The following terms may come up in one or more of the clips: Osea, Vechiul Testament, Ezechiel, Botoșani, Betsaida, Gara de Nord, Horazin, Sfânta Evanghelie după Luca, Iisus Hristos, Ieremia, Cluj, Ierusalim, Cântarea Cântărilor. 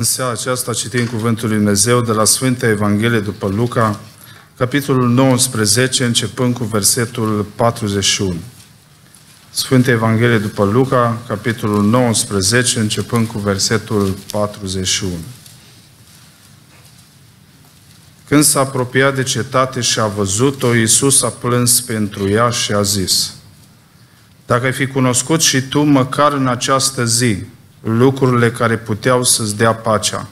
În seara aceasta citim Cuvântul Lui Dumnezeu de la Sfânta Evanghelie după Luca, capitolul 19, începând cu versetul 41. Sfânta Evanghelie după Luca, capitolul 19, începând cu versetul 41. Când s-a apropiat de cetate și a văzut-o, Iisus a plâns pentru ea și a zis: Dacă ai fi cunoscut și tu, măcar în această zi, lucrurile care puteau să-ți dea pacea,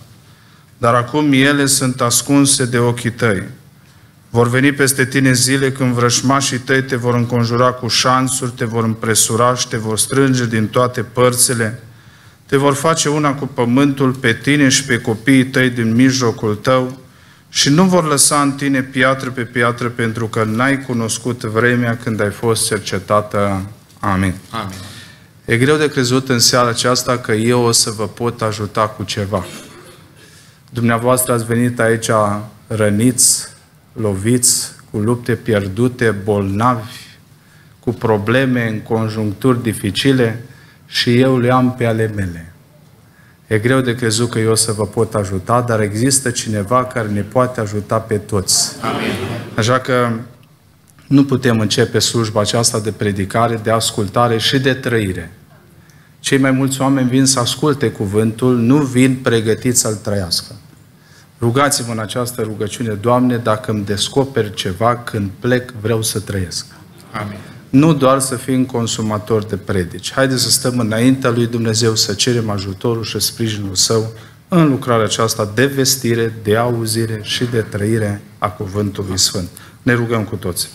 dar acum ele sunt ascunse de ochii tăi. Vor veni peste tine zile când vrășmașii tăi te vor înconjura cu șanțuri, te vor împresura și te vor strânge din toate părțile, te vor face una cu pământul pe tine și pe copiii tăi din mijlocul tău și nu vor lăsa în tine piatră pe piatră, pentru că n-ai cunoscut vremea când ai fost cercetată. Amin. Amin. E greu de crezut în seara aceasta că eu o să vă pot ajuta cu ceva. Dumneavoastră ați venit aici răniți, loviți, cu lupte pierdute, bolnavi, cu probleme în conjuncturi dificile și eu le am pe ale mele. E greu de crezut că eu o să vă pot ajuta, dar există cineva care ne poate ajuta pe toți. Amin. Așa că nu putem începe slujba aceasta de predicare, de ascultare și de trăire. Cei mai mulți oameni vin să asculte cuvântul, nu vin pregătiți să-l trăiască. Rugați-vă în această rugăciune: Doamne, dacă îmi descoperi ceva, când plec vreau să trăiesc. Amin. Nu doar să fim consumatori de predici. Haideți să stăm înaintea lui Dumnezeu, să cerem ajutorul și sprijinul Său în lucrarea aceasta de vestire, de auzire și de trăire a Cuvântului Sfânt. Ne rugăm cu toți.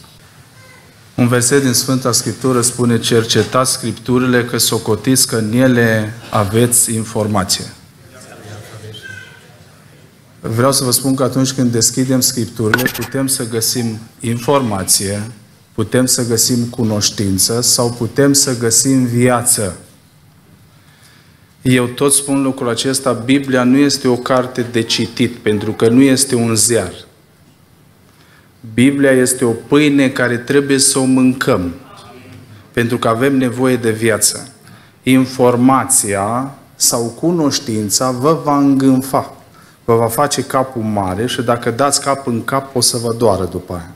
Un verset din Sfânta Scriptură spune: cercetați Scripturile, că socotiți că în ele aveți informație. Vreau să vă spun că atunci când deschidem Scripturile, putem să găsim informație, putem să găsim cunoștință sau putem să găsim viață. Eu tot spun lucrul acesta: Biblia nu este o carte de citit, pentru că nu este un ziar. Biblia este o pâine care trebuie să o mâncăm, pentru că avem nevoie de viață. Informația sau cunoștința vă va îngânfa, vă va face capul mare și dacă dați cap în cap o să vă doară după aia.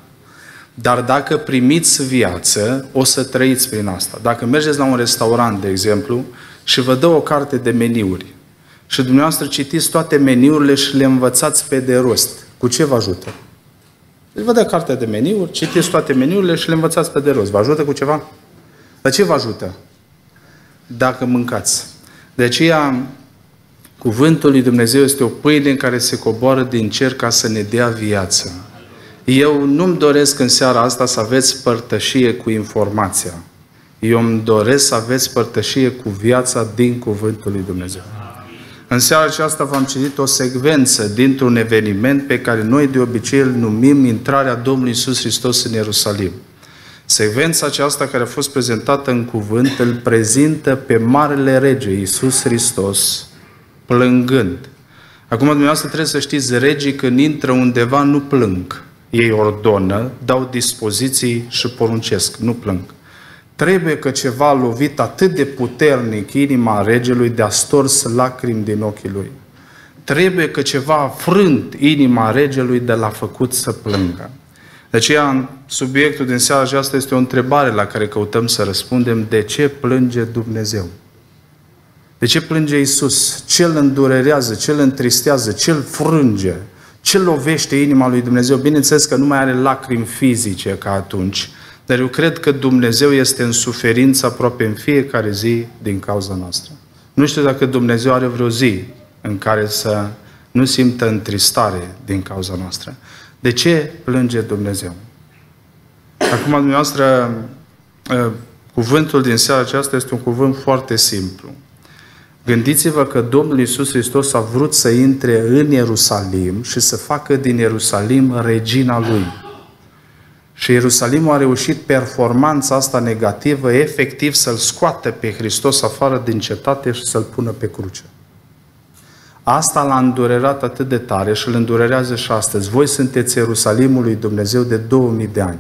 Dar dacă primiți viață, o să trăiți prin asta. Dacă mergeți la un restaurant, de exemplu, și vă dă o carte de meniuri și dumneavoastră citiți toate meniurile și le învățați pe de rost, cu ce vă ajută? Deci vă dă cartea de meniuri, citiți toate meniurile și le învățați pe de rost. Vă ajută cu ceva? Dar ce vă ajută? Dacă mâncați. De aceea, Cuvântul lui Dumnezeu este o pâine în care se coboară din cer ca să ne dea viață. Eu nu-mi doresc în seara asta să aveți părtășie cu informația. Eu îmi doresc să aveți părtășie cu viața din Cuvântul lui Dumnezeu. În seara aceasta v-am citit o secvență dintr-un eveniment pe care noi de obicei îl numim intrarea Domnului Iisus Hristos în Ierusalim. Secvența aceasta care a fost prezentată în cuvânt îl prezintă pe Marele Rege Iisus Hristos plângând. Acum dumneavoastră trebuie să știți, regii când intră undeva nu plâng. Ei ordonă, dau dispoziții și poruncesc, nu plâng. Trebuie că ceva a lovit atât de puternic inima regelui de a stors lacrimi din ochii lui. Trebuie că ceva a frânt inima regelui de l-a făcut să plângă. De aceea, subiectul din seara aceasta este o întrebare la care căutăm să răspundem: de ce plânge Dumnezeu? De ce plânge Iisus? Ce îl îndurerează? Ce îl întristează? Ce îl frânge? Ce lovește inima lui Dumnezeu? Bineînțeles că nu mai are lacrimi fizice ca atunci, dar eu cred că Dumnezeu este în suferință aproape în fiecare zi din cauza noastră. Nu știu dacă Dumnezeu are vreo zi în care să nu simtă întristare din cauza noastră. De ce plânge Dumnezeu? Acum, dumneavoastră, cuvântul din seara aceasta este un cuvânt foarte simplu. Gândiți-vă că Domnul Iisus Hristos a vrut să intre în Ierusalim și să facă din Ierusalim regina Lui. Și Ierusalimul a reușit performanța asta negativă, efectiv să-L scoată pe Hristos afară din cetate și să-L pună pe cruce. Asta l-a îndurerat atât de tare și îl îndurerează și astăzi. Voi sunteți Ierusalimul lui Dumnezeu de 2000 de ani.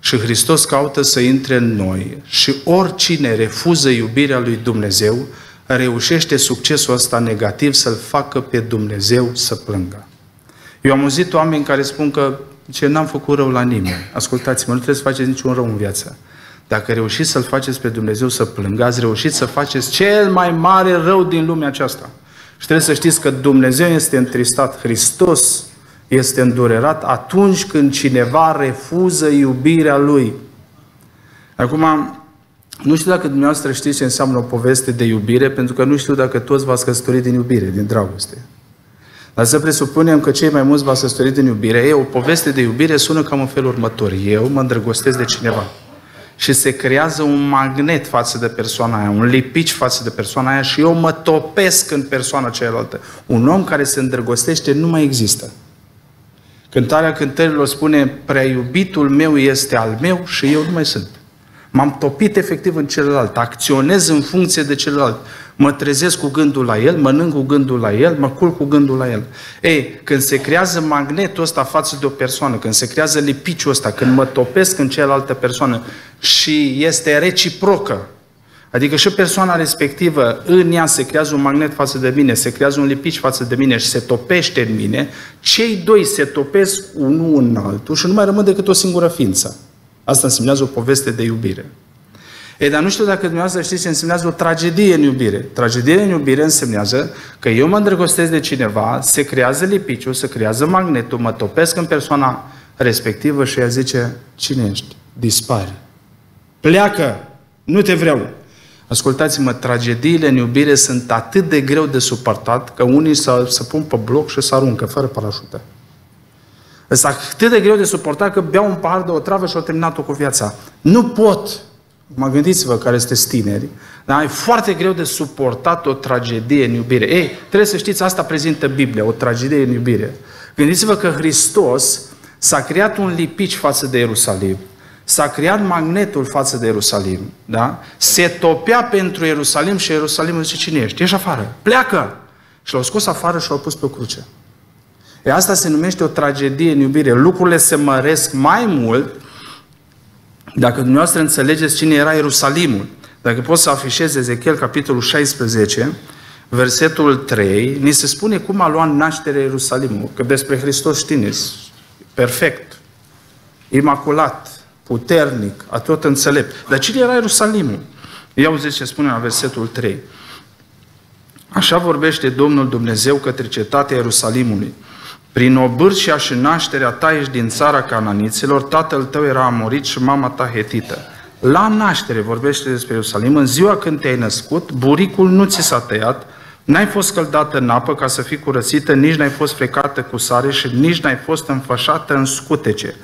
Și Hristos caută să intre în noi și oricine refuză iubirea lui Dumnezeu reușește succesul ăsta negativ să-l facă pe Dumnezeu să plângă. Eu am auzit oameni care spun că n-am făcut rău la nimeni. Ascultați-mă, nu trebuie să faceți niciun rău în viață. Dacă reușiți să-L faceți pe Dumnezeu să plângă, ați reușit să faceți cel mai mare rău din lumea aceasta. Și trebuie să știți că Dumnezeu este întristat, Hristos este îndurerat atunci când cineva refuză iubirea Lui. Acum, nu știu dacă dumneavoastră știți ce înseamnă o poveste de iubire, pentru că nu știu dacă toți v-ați căsătorit din iubire, din dragoste. Dar să presupunem că cei mai mulți v-ați căsătorit din iubire. O poveste de iubire sună cam în felul următor. Eu mă îndrăgostesc de cineva. Și se creează un magnet față de persoana aia, un lipici față de persoana aia și eu mă topesc în persoana cealaltă. Un om care se îndrăgostește nu mai există. Cântarea Cântărilor spune, prea iubitul meu este al meu și eu nu mai sunt. M-am topit efectiv în celălalt, acționez în funcție de celălalt. Mă trezesc cu gândul la el, mănânc cu gândul la el, mă culc cu gândul la el. Ei, când se creează magnetul ăsta față de o persoană, când se creează lipiciul ăsta, când mă topesc în cealaltă persoană și este reciprocă, adică și persoana respectivă în ea se creează un magnet față de mine, se creează un lipici față de mine și se topește în mine, cei doi se topesc unul în altul și nu mai rămân decât o singură ființă. Asta însemnează o poveste de iubire. Ei, dar nu știu dacă dumneavoastră știți ce însemnează o tragedie în iubire. Tragedie în iubire însemnează că eu mă îndrăgostesc de cineva, se creează lipiciul, se creează magnetul, mă topesc în persoana respectivă și ea zice, cine ești? Dispari. Pleacă! Nu te vreau! Ascultați-mă, tragediile în iubire sunt atât de greu de suportat că unii se pun pe bloc și se aruncă fără parașută. Este atât de greu de suportat că beau un pahar de otravă și au terminat-o cu viața. Nu pot! Mă gândiți-vă care sunteți tineri, dar e foarte greu de suportat o tragedie în iubire. Ei, trebuie să știți, asta prezintă Biblia, o tragedie în iubire. Gândiți-vă că Hristos s-a creat un lipici față de Ierusalim, s-a creat magnetul față de Ierusalim, da? Se topea pentru Ierusalim și Ierusalimul zice, cine ești? Ești afară, pleacă! Și l-au scos afară și l-au pus pe o cruce. E asta se numește o tragedie în iubire. Lucrurile se măresc mai mult dacă dumneavoastră înțelegeți cine era Ierusalimul. Dacă pot să afișez Ezechiel, capitolul 16, versetul 3, ni se spune cum a luat naștere Ierusalimul. Că despre Hristos știți, perfect, imaculat, puternic, tot înțelept. Dar cine era Ierusalimul? Ia auziți ce spune la versetul 3. Așa vorbește Domnul Dumnezeu către cetatea Ierusalimului. Prin obârșia și nașterea ta ești din țara cananiților, tatăl tău era amorit și mama ta hetită. La naștere, vorbește despre Ierusalim, în ziua când te-ai născut, buricul nu ți s-a tăiat, n-ai fost căldată în apă ca să fii curățită, nici n-ai fost frecată cu sare și nici n-ai fost înfășată în scutece.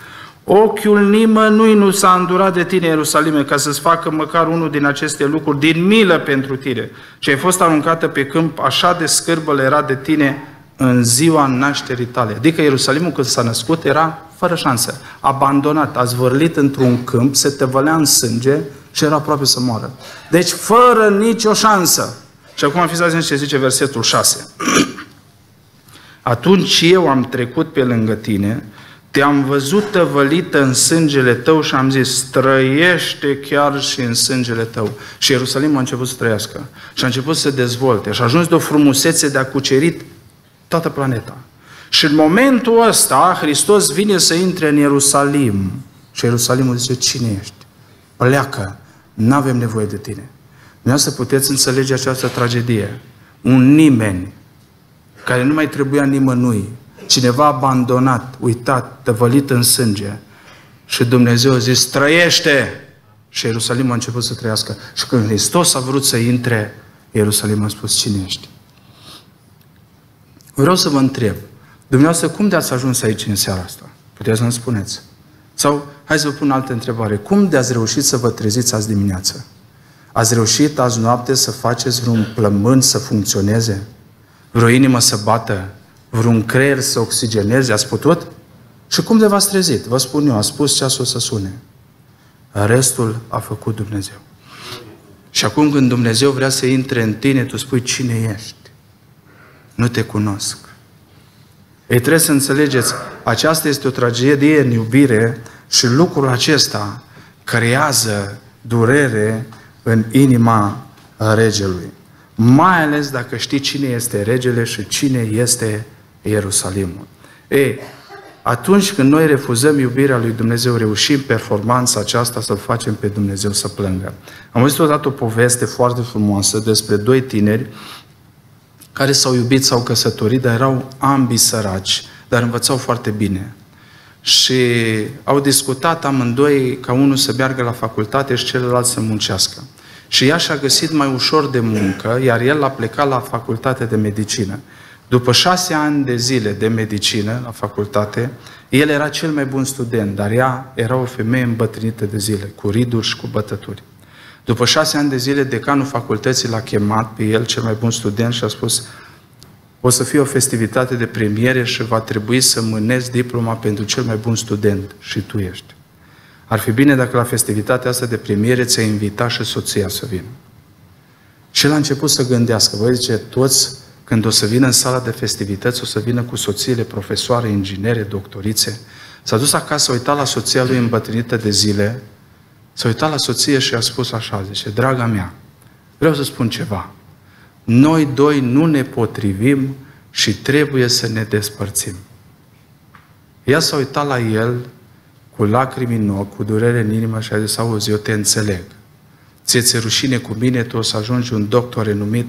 Ochiul nimănui nu s-a îndurat de tine, Ierusalime, ca să-ți facă măcar unul din aceste lucruri, din milă pentru tine. Și ai fost aruncată pe câmp, așa de scârbă era de tine în ziua nașterii tale. Adică Ierusalimul când s-a născut era fără șansă, abandonat, a zvârlit într-un câmp, se tăvălea în sânge și era aproape să moară. Deci fără nicio șansă. Și acum fiți atenți ce zice versetul 6. Atunci eu am trecut pe lângă tine, te-am văzut tăvălită în sângele tău și am zis, trăiește chiar și în sângele tău. Și Ierusalimul a început să trăiască și a început să se dezvolte și a ajuns de o frumusețe de a cucerit toată planeta. Și în momentul ăsta, Hristos vine să intre în Ierusalim. Și Ierusalimul zice, cine ești? Pleacă, n-avem nevoie de tine. Nu să puteți înțelege această tragedie. Un nimeni, care nu mai trebuia nimănui, cineva abandonat, uitat, tăvălit în sânge. Și Dumnezeu a zis, trăiește! Și Ierusalim a început să trăiască. Și când Hristos a vrut să intre, Ierusalim a spus, cine ești? Vreau să vă întreb, dumneavoastră, cum de-ați ajuns aici în seara asta? Puteți să-mi spuneți. Sau, hai să vă pun altă întrebare. Cum de-ați reușit să vă treziți azi dimineață? Ați reușit azi noapte să faceți vreun plămân să funcționeze? Vreo inimă să bată? Vreun creier să oxigeneze? Ați putut? Și cum de v-ați trezit? Vă spun eu, a spus ceasul să sune. Restul a făcut Dumnezeu. Și acum când Dumnezeu vrea să intre în tine, tu spui, cine ești? Nu te cunosc. Ei, trebuie să înțelegeți, aceasta este o tragedie în iubire și lucrul acesta creează durere în inima regelui. mai ales dacă știi cine este regele și cine este Ierusalimul. Ei, atunci când noi refuzăm iubirea lui Dumnezeu, reușim performanța aceasta să-L facem pe Dumnezeu să plângă. Am văzut odată o poveste foarte frumoasă despre doi tineri care s-au iubit, s-au căsătorit, dar erau ambii săraci, dar învățau foarte bine. Și au discutat amândoi ca unul să meargă la facultate și celălalt să muncească. Și ea și-a găsit mai ușor de muncă, iar el a plecat la facultate de medicină. După 6 ani de zile de medicină la facultate, el era cel mai bun student, dar ea era o femeie îmbătrânită de zile, cu riduri și cu bătături. După 6 ani de zile, decanul facultății l-a chemat pe el, cel mai bun student, și a spus: o să fie o festivitate de premiere și va trebui să mânezi diploma pentru cel mai bun student și tu ești. Ar fi bine dacă la festivitatea asta de premiere ți-ai invita și soția să vină. Și el a început să gândească, voi zice, toți când o să vină în sala de festivități, o să vină cu soțiile, profesoare, inginere, doctorițe. S-a dus acasă, a uitat la soția lui îmbătrânită de zile, s-a uitat la soție și a spus așa, zice: draga mea, vreau să spun ceva. Noi doi nu ne potrivim și trebuie să ne despărțim. Ea s-a uitat la el cu lacrimi în ochi, cu durere în inimă și a zis: auzi, eu te înțeleg. Ți-e rușine cu mine, tu o să ajungi un doctor renumit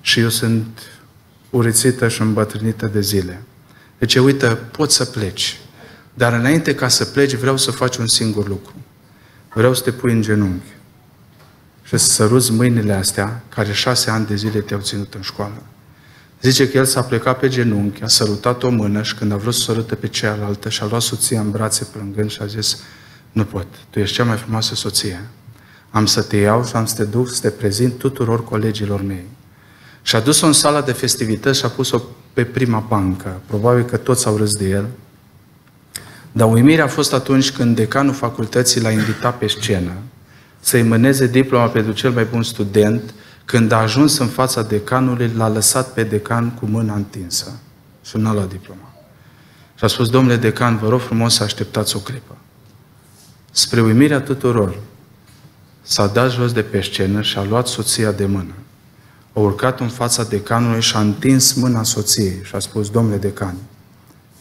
și eu sunt urâțită și îmbătrânită de zile. Deci, uite, poți să pleci, dar înainte ca să pleci vreau să faci un singur lucru. Vreau să te pui în genunchi și să săruți mâinile astea care 6 ani de zile te-au ținut în școală. Zice că el s-a plecat pe genunchi, a sărutat o mână și când a vrut să sărute pe cealaltă și a luat soția în brațe plângând și a zis: nu pot, tu ești cea mai frumoasă soție. Am să te iau și am să te duc să te prezint tuturor colegilor mei. Și a dus-o în sala de festivități și a pus-o pe prima bancă. Probabil că toți au râs de el. Dar uimirea a fost atunci când decanul facultății l-a invitat pe scenă să-i mâneze diploma pentru cel mai bun student. Când a ajuns în fața decanului, l-a lăsat pe decan cu mâna întinsă și nu a luat diploma. Și a spus: domnule decan, vă rog frumos să așteptați o clipă. Spre uimirea tuturor, s-a dat jos de pe scenă și a luat soția de mână. A urcat în fața decanului și a întins mâna soției și a spus: domnule decan,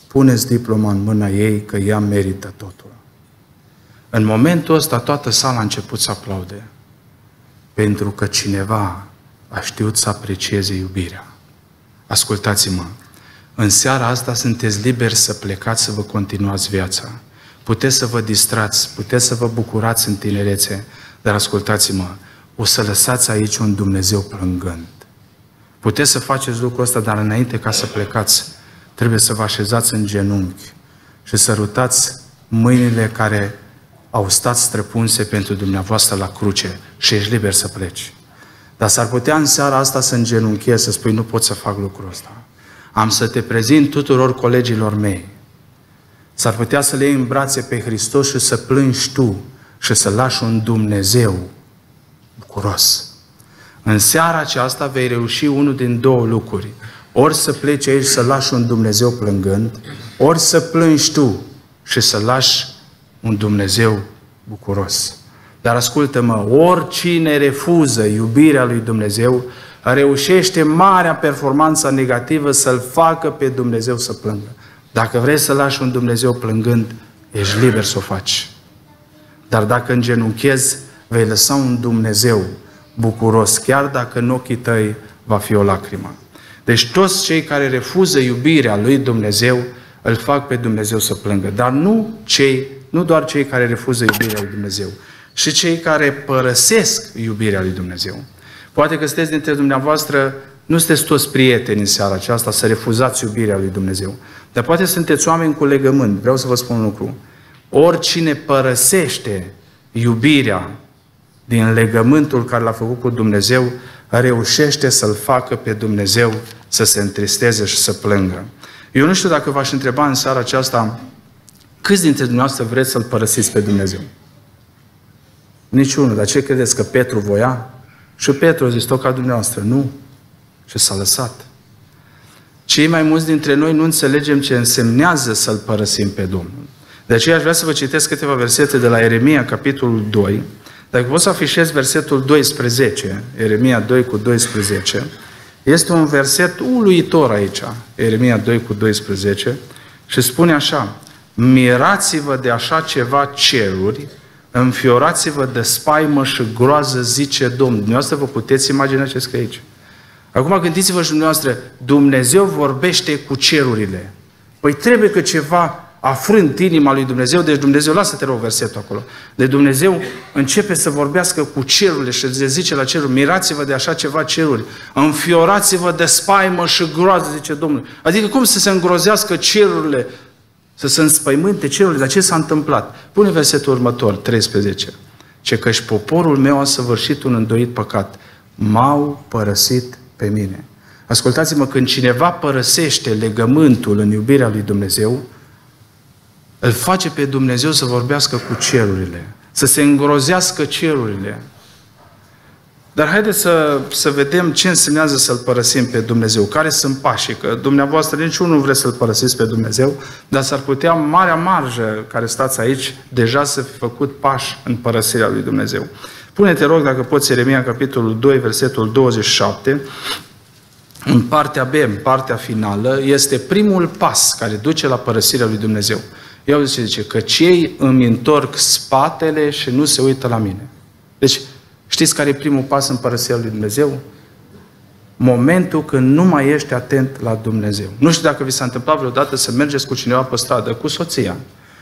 puneți diploma în mâna ei, că ea merită totul. În momentul ăsta toată sala a început să aplaude, pentru că cineva a știut să aprecieze iubirea. Ascultați-mă, în seara asta sunteți liberi să plecați, să vă continuați viața. Puteți să vă distrați, puteți să vă bucurați în tinerețe, dar ascultați-mă, o să lăsați aici un Dumnezeu plângând. Puteți să faceți lucrul ăsta, dar înainte ca să plecați, trebuie să vă așezați în genunchi și să sărutați mâinile care au stat străpunse pentru dumneavoastră la cruce și ești liber să pleci. Dar s-ar putea în seara asta să îngenunchezi, să spui: nu pot să fac lucrul ăsta. Am să te prezint tuturor colegilor mei. S-ar putea să le iei în brațe pe Hristos și să plângi tu și să lași un Dumnezeu bucuros. În seara aceasta vei reuși unul din două lucruri. Ori să pleci aici să lași un Dumnezeu plângând, ori să plângi tu și să lași un Dumnezeu bucuros. Dar ascultă-mă, oricine refuză iubirea lui Dumnezeu, reușește marea performanță negativă să-L facă pe Dumnezeu să plângă. Dacă vrei să lași un Dumnezeu plângând, ești liber să o faci. Dar dacă îngenunchezi, vei lăsa un Dumnezeu bucuros, chiar dacă în ochii tăi va fi o lacrimă. Deci toți cei care refuză iubirea lui Dumnezeu, îl fac pe Dumnezeu să plângă. Dar nu doar cei care refuză iubirea lui Dumnezeu, și cei care părăsesc iubirea lui Dumnezeu. Poate că sunteți dintre dumneavoastră, nu sunteți toți prieteni în seara aceasta să refuzați iubirea lui Dumnezeu, dar poate sunteți oameni cu legământ. Vreau să vă spun un lucru. Oricine părăsește iubirea din legământul care l-a făcut cu Dumnezeu, reușește să-L facă pe Dumnezeu să se întristeze și să plângă. Eu nu știu dacă v-aș întreba în seara aceasta câți dintre dumneavoastră vreți să-L părăsiți pe Dumnezeu? Niciunul. Dar ce credeți, că Petru voia? Și Petru a zis tot ca dumneavoastră. Nu. Și s-a lăsat. Cei mai mulți dintre noi nu înțelegem ce însemnează să-L părăsim pe Domnul. De aceea aș vrea să vă citesc câteva versete de la Ieremia, capitolul 2, Dacă vă să afișez versetul 12, Ieremia 2:12, este un verset uluitor aici, Ieremia 2:12, și spune așa: mirați-vă de așa ceva ceruri, înfiorați-vă de spaimă și groază, zice Domnul. Dumneavoastră vă puteți imagina ce scrie aici. Acum gândiți-vă și dumneavoastră, Dumnezeu vorbește cu cerurile. Păi trebuie că ceva afrânt inima lui Dumnezeu, deci Dumnezeu, lasă-te rog versetul acolo, de Dumnezeu începe să vorbească cu cerurile și le zice la ceruri: mirați-vă de așa ceva ceruri, înfiorați-vă de spaimă și groază, zice Domnul. Adică cum să se îngrozească cerurile, să se înspăimânte cerurile, dar ce s-a întâmplat? Pune versetul următor, 13. Ce căci poporul meu a săvârșit un îndoit păcat, m-au părăsit pe mine. Ascultați-mă, când cineva părăsește legământul în iubirea lui Dumnezeu, îl face pe Dumnezeu să vorbească cu cerurile, să se îngrozească cerurile. Dar haideți să vedem ce însemnează să-L părăsim pe Dumnezeu, care sunt pașii, că dumneavoastră niciunul vreți să-L părăsiți pe Dumnezeu, dar s-ar putea marea marjă care stați aici deja să fi făcut pași în părăsirea lui Dumnezeu. Pune-te, rog, dacă poți, Ieremia, capitolul 2, versetul 27, în partea B, în partea finală, este primul pas care duce la părăsirea lui Dumnezeu. Iau ce zice, că cei îmi întorc spatele și nu se uită la mine. Deci, știți care e primul pas în părăsirea lui Dumnezeu? Momentul când nu mai ești atent la Dumnezeu. Nu știu dacă vi s-a întâmplat vreodată să mergeți cu cineva pe stradă, cu soția,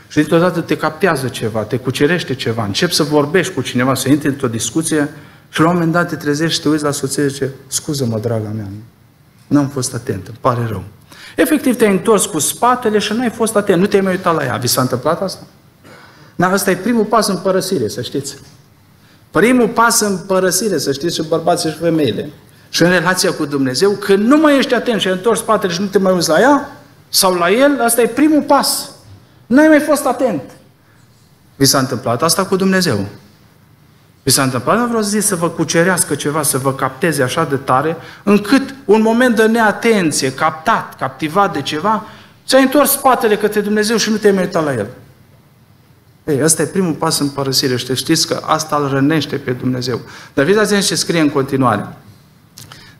și dintr-o dată te captează ceva, te cucerește ceva, începi să vorbești cu cineva, să intri într-o discuție și la un moment dat te trezești și te uiți la soție și zice: scuză-mă, draga mea, n-am fost atent, îmi pare rău. Efectiv, te-ai întors cu spatele și n-ai fost atent, nu te-ai mai uitat la ea. Vi s-a întâmplat asta? Dar ăsta e primul pas în părăsire, să știți. Primul pas în părăsire, să știți, și bărbații și femeile. Și în relația cu Dumnezeu, când nu mai ești atent și ai întors spatele și nu te mai uiți la ea sau la el, ăsta e primul pas. N-ai mai fost atent. Vi s-a întâmplat asta cu Dumnezeu? Vi s-a întâmplat vreo zi să vă cucerească ceva, să vă capteze așa de tare, încât un moment de neatenție, captat, captivat de ceva, ți-ai întors spatele către Dumnezeu și nu te-ai mai uitat la el? Ei, ăsta e primul pas în părăsire și știți că asta îl rănește pe Dumnezeu. Dar fiți atenți ce scrie în continuare.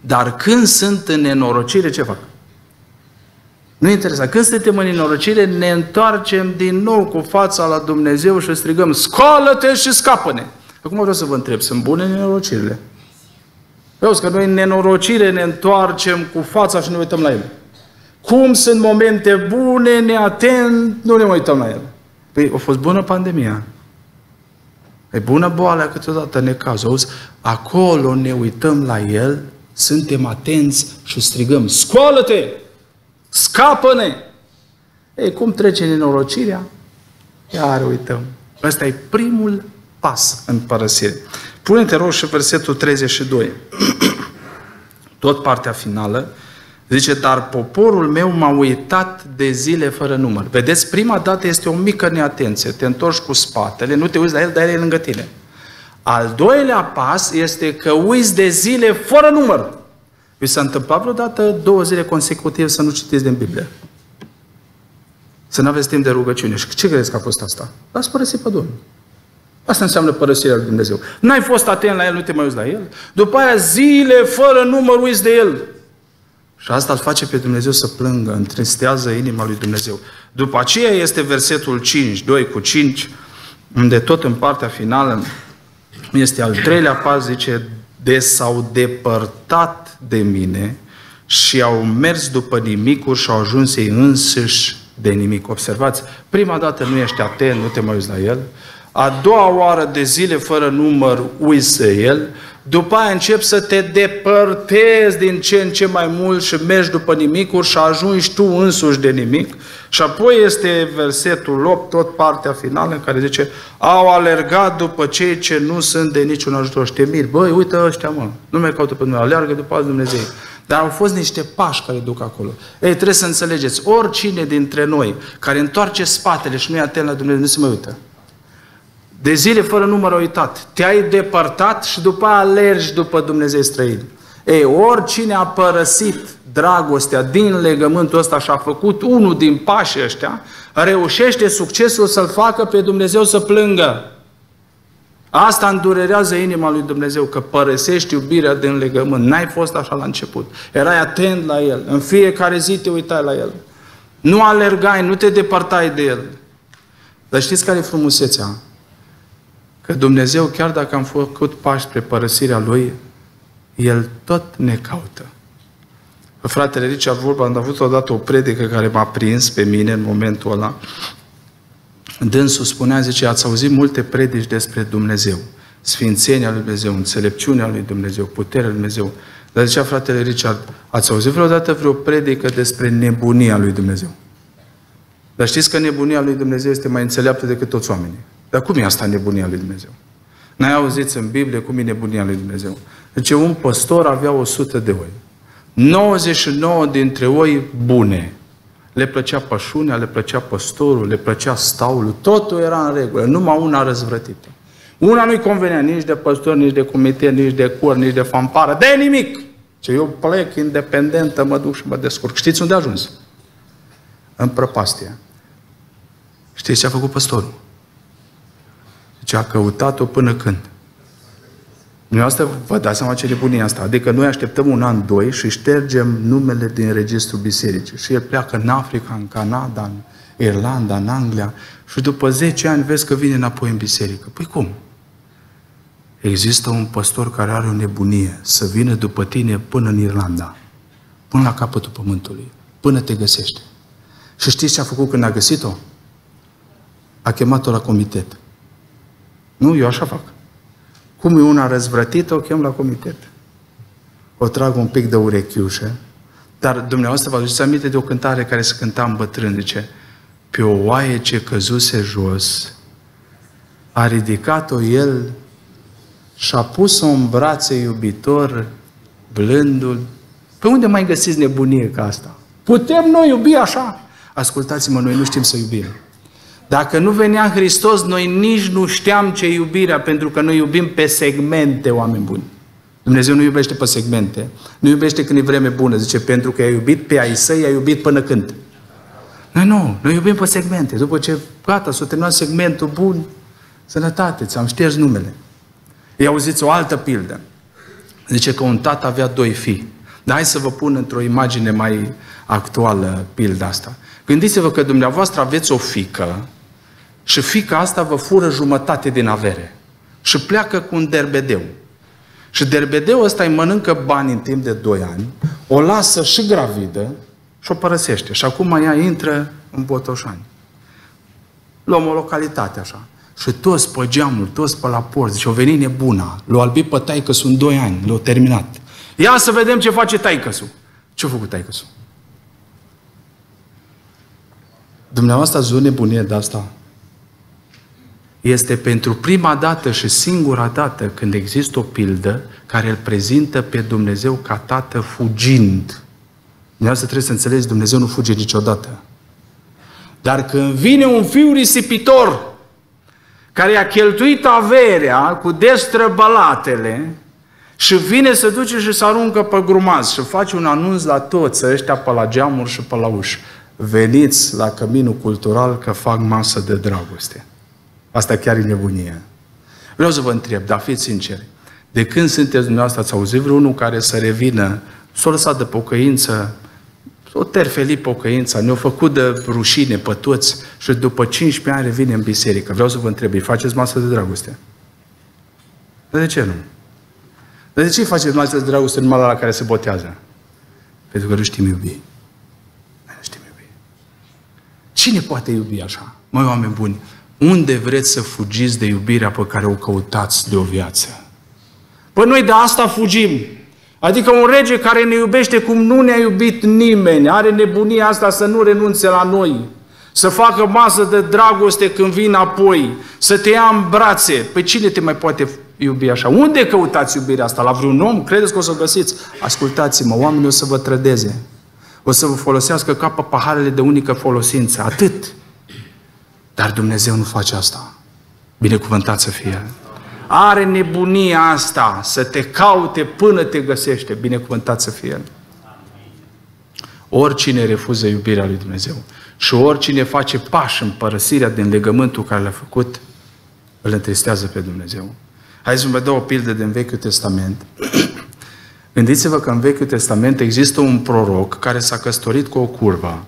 Dar când sunt în nenorocire, ce fac? Nu e interesant. Când suntem în nenorocire, ne întoarcem din nou cu fața la Dumnezeu și strigăm: scoală-te și scapă-ne! Acum vreau să vă întreb, sunt bune nenorocirile? Vreau să că noi în nenorocire ne întoarcem cu fața și ne uităm la el. Cum sunt momente bune, neatent, nu ne mai uităm la el. Păi, a fost bună pandemia. E bună boala, câteodată necazul. Auzi, acolo ne uităm la el, suntem atenți și strigăm: scoală-te! Scapă-ne! Ei, cum trece nenorocirea? Iar uităm. Ăsta e primul pas în părăsire. Pune-te, rog, și versetul 32. Tot partea finală. Zice: dar poporul meu m-a uitat de zile fără număr. Vedeți, prima dată este o mică neatenție. Te întorci cu spatele, nu te uiți la el, dar el e lângă tine. Al doilea pas este că uiți de zile fără număr. Vi s-a întâmplat vreodată 2 zile consecutive să nu citiți din Biblie? Să nu aveți timp de rugăciune. Și ce credeți că a fost asta? L-ați părăsit pe Domnul. Asta înseamnă părăsirea lui Dumnezeu. N-ai fost atent la el, nu te mai uiți la el. După aia zile fără număr uiți de el. Și asta îl face pe Dumnezeu să plângă, întristează inima lui Dumnezeu. După aceea este versetul 5, 2:5, unde tot în partea finală este al treilea pas, zice: de s-au depărtat de mine și au mers după nimicuri și au ajuns ei însuși de nimic. Observați, prima dată nu ești atent, nu te mai uiți la el. A doua oară de zile fără număr uiți de el. După aia începi să te depărtezi din ce în ce mai mult și mergi după nimicuri și ajungi tu însuși de nimic. Și apoi este versetul 8, tot partea finală, în care zice: au alergat după cei ce nu sunt de niciun ajutor. Și te miri: băi, uite ăștia, mă, nu mai caută pe Dumnezeu, alergă după alți Dumnezei. Dar au fost niște pași care duc acolo. Ei, trebuie să înțelegeți, oricine dintre noi care întoarce spatele și nu e atent la Dumnezeu, nu se mai uită. De zile fără număr ai uitat, te-ai depărtat și după aia alergi după Dumnezei străini. Ei, oricine a părăsit dragostea din legământul ăsta și a făcut unul din pașii ăștia, reușește succesul să-l facă pe Dumnezeu să plângă. Asta îndurerează inima lui Dumnezeu, că părăsești iubirea din legământ. N-ai fost așa la început. Erai atent la El. În fiecare zi te uitai la El. Nu alergai, nu te depărtai de El. Dar știți care e frumusețea? Că Dumnezeu, chiar dacă am făcut pași spre părăsirea Lui, El tot ne caută. Fratele Richard vorba, am avut odată o predică care m-a prins pe mine în momentul ăla. Dânsul spunea, zice, ați auzit multe predici despre Dumnezeu, sfințenia lui Dumnezeu, înțelepciunea lui Dumnezeu, puterea lui Dumnezeu. Dar zicea fratele Richard, ați auzit vreodată vreo predică despre nebunia lui Dumnezeu? Dar știți că nebunia lui Dumnezeu este mai înțeleaptă decât toți oamenii. Dar cum e asta nebunia lui Dumnezeu? N-ai auzit în Biblie cum e nebunia lui Dumnezeu? Zice, un păstor avea 100 de oi. 99 dintre oi bune. Le plăcea pășunea, le plăcea păstorul, le plăcea staulul, totul era în regulă, numai una răzvrătită. Una nu-i convenea nici de păstor, nici de comitet, nici de cor, nici de fanfară, de nimic! Ce eu plec independentă, mă duc și mă descurc. Știți unde a ajuns? În prăpastia. Știți ce a făcut păstorul? Ce a căutat-o până când? Dumneavoastră vă dați seama ce nebunie asta. Adică noi așteptăm un an, doi și ștergem numele din registrul bisericii. Și el pleacă în Africa, în Canada, în Irlanda, în Anglia și după 10 ani vezi că vine înapoi în biserică. Păi cum? Există un păstor care are o nebunie să vină după tine până în Irlanda, până la capătul pământului, până te găsește. Și știți ce a făcut când a găsit-o? A chemat-o la comitet. Nu, eu așa fac. Cum e una răzvrătită, o chem la comitet. O trag un pic de urechiușe, dar dumneavoastră vă aduceți aminte de o cântare care se cânta în bătrân, zice, pe o oaie ce căzuse jos, a ridicat-o el și-a pus-o în brațe iubitor, blândul. Pe unde mai găsiți nebunie ca asta? Putem noi iubi așa? Ascultați-mă, noi nu știm să iubim. Dacă nu venea Hristos, noi nici nu știam ce e iubirea, pentru că noi iubim pe segmente, oameni buni. Dumnezeu nu iubește pe segmente, nu iubește când e vreme bună, zice, pentru că i-a iubit pe ai săi, i-a iubit până când. Noi nu, noi iubim pe segmente. După ce, gata, s-a terminat segmentul bun, sănătate, ți-am șters numele. Ia auziți o altă pildă. Zice că un tată avea 2 fii. Dar hai să vă pun într-o imagine mai actuală pilda asta. Gândiți-vă că dumneavoastră aveți o fiică, și fiica asta vă fură jumătate din avere. Și pleacă cu un derbedeu. Și derbedeul ăsta îi mănâncă bani în timp de 2 ani, o lasă și gravidă și o părăsește. Și acum ea intră în Botoșani. Luăm o localitate așa. Și toți pe geamul, toți pe la porți. Zice, o veni nebuna. L-o albit pe taică, sunt 2 ani, l-o terminat. Ia să vedem ce face taicăsul. Ce-a făcut taicăsul? Dumneavoastră ați văzut nebunie de asta? Este pentru prima dată și singura dată când există o pildă care îl prezintă pe Dumnezeu ca tată fugind. Dumneavoastră trebuie să înțelegeți, Dumnezeu nu fuge niciodată. Dar când vine un fiu risipitor care i-a cheltuit averea cu destrăbălatele și vine să duce și să aruncă pe grumaz și face un anunț la toți ăștia pe la geamuri și pe la uși. Veniți la căminul cultural că fac masă de dragoste. Asta chiar e nebunie. Vreau să vă întreb, dar fiți sinceri, de când sunteți dumneavoastră, ați auzit vreunul care să revină, s-a lăsat de pocăință, s-a terfelit pocăința, ne-a făcut de rușine pe toți și după 15 ani revine în biserică. Vreau să vă întreb, îi faceți masă de dragoste? Dar de ce nu? Dar de ce îi faceți masă de dragoste numai la care se botează? Pentru că nu știm iubi. Nu știm iubi. Cine poate iubi așa? Măi, oameni buni, unde vreți să fugiți de iubirea pe care o căutați de o viață? Păi noi de asta fugim. Adică un rege care ne iubește cum nu ne-a iubit nimeni, are nebunia asta să nu renunțe la noi, să facă masă de dragoste când vin apoi, să te ia în brațe. Păi cine te mai poate iubi așa? Unde căutați iubirea asta? La vreun om? Credeți că o să o găsiți? Ascultați-mă, oamenii o să vă trădeze. O să vă folosească ca pe paharele de unică folosință. Atât. Dar Dumnezeu nu face asta. Binecuvântat să fie. Are nebunia asta să te caute până te găsește. Binecuvântat să fie. Oricine refuză iubirea lui Dumnezeu și oricine face pași în părăsirea din legământul care l-a făcut, îl întristează pe Dumnezeu. Hai să vă dau o pildă din Vechiul Testament. Gândiți-vă că în Vechiul Testament există un proroc care s-a căsătorit cu o curvă.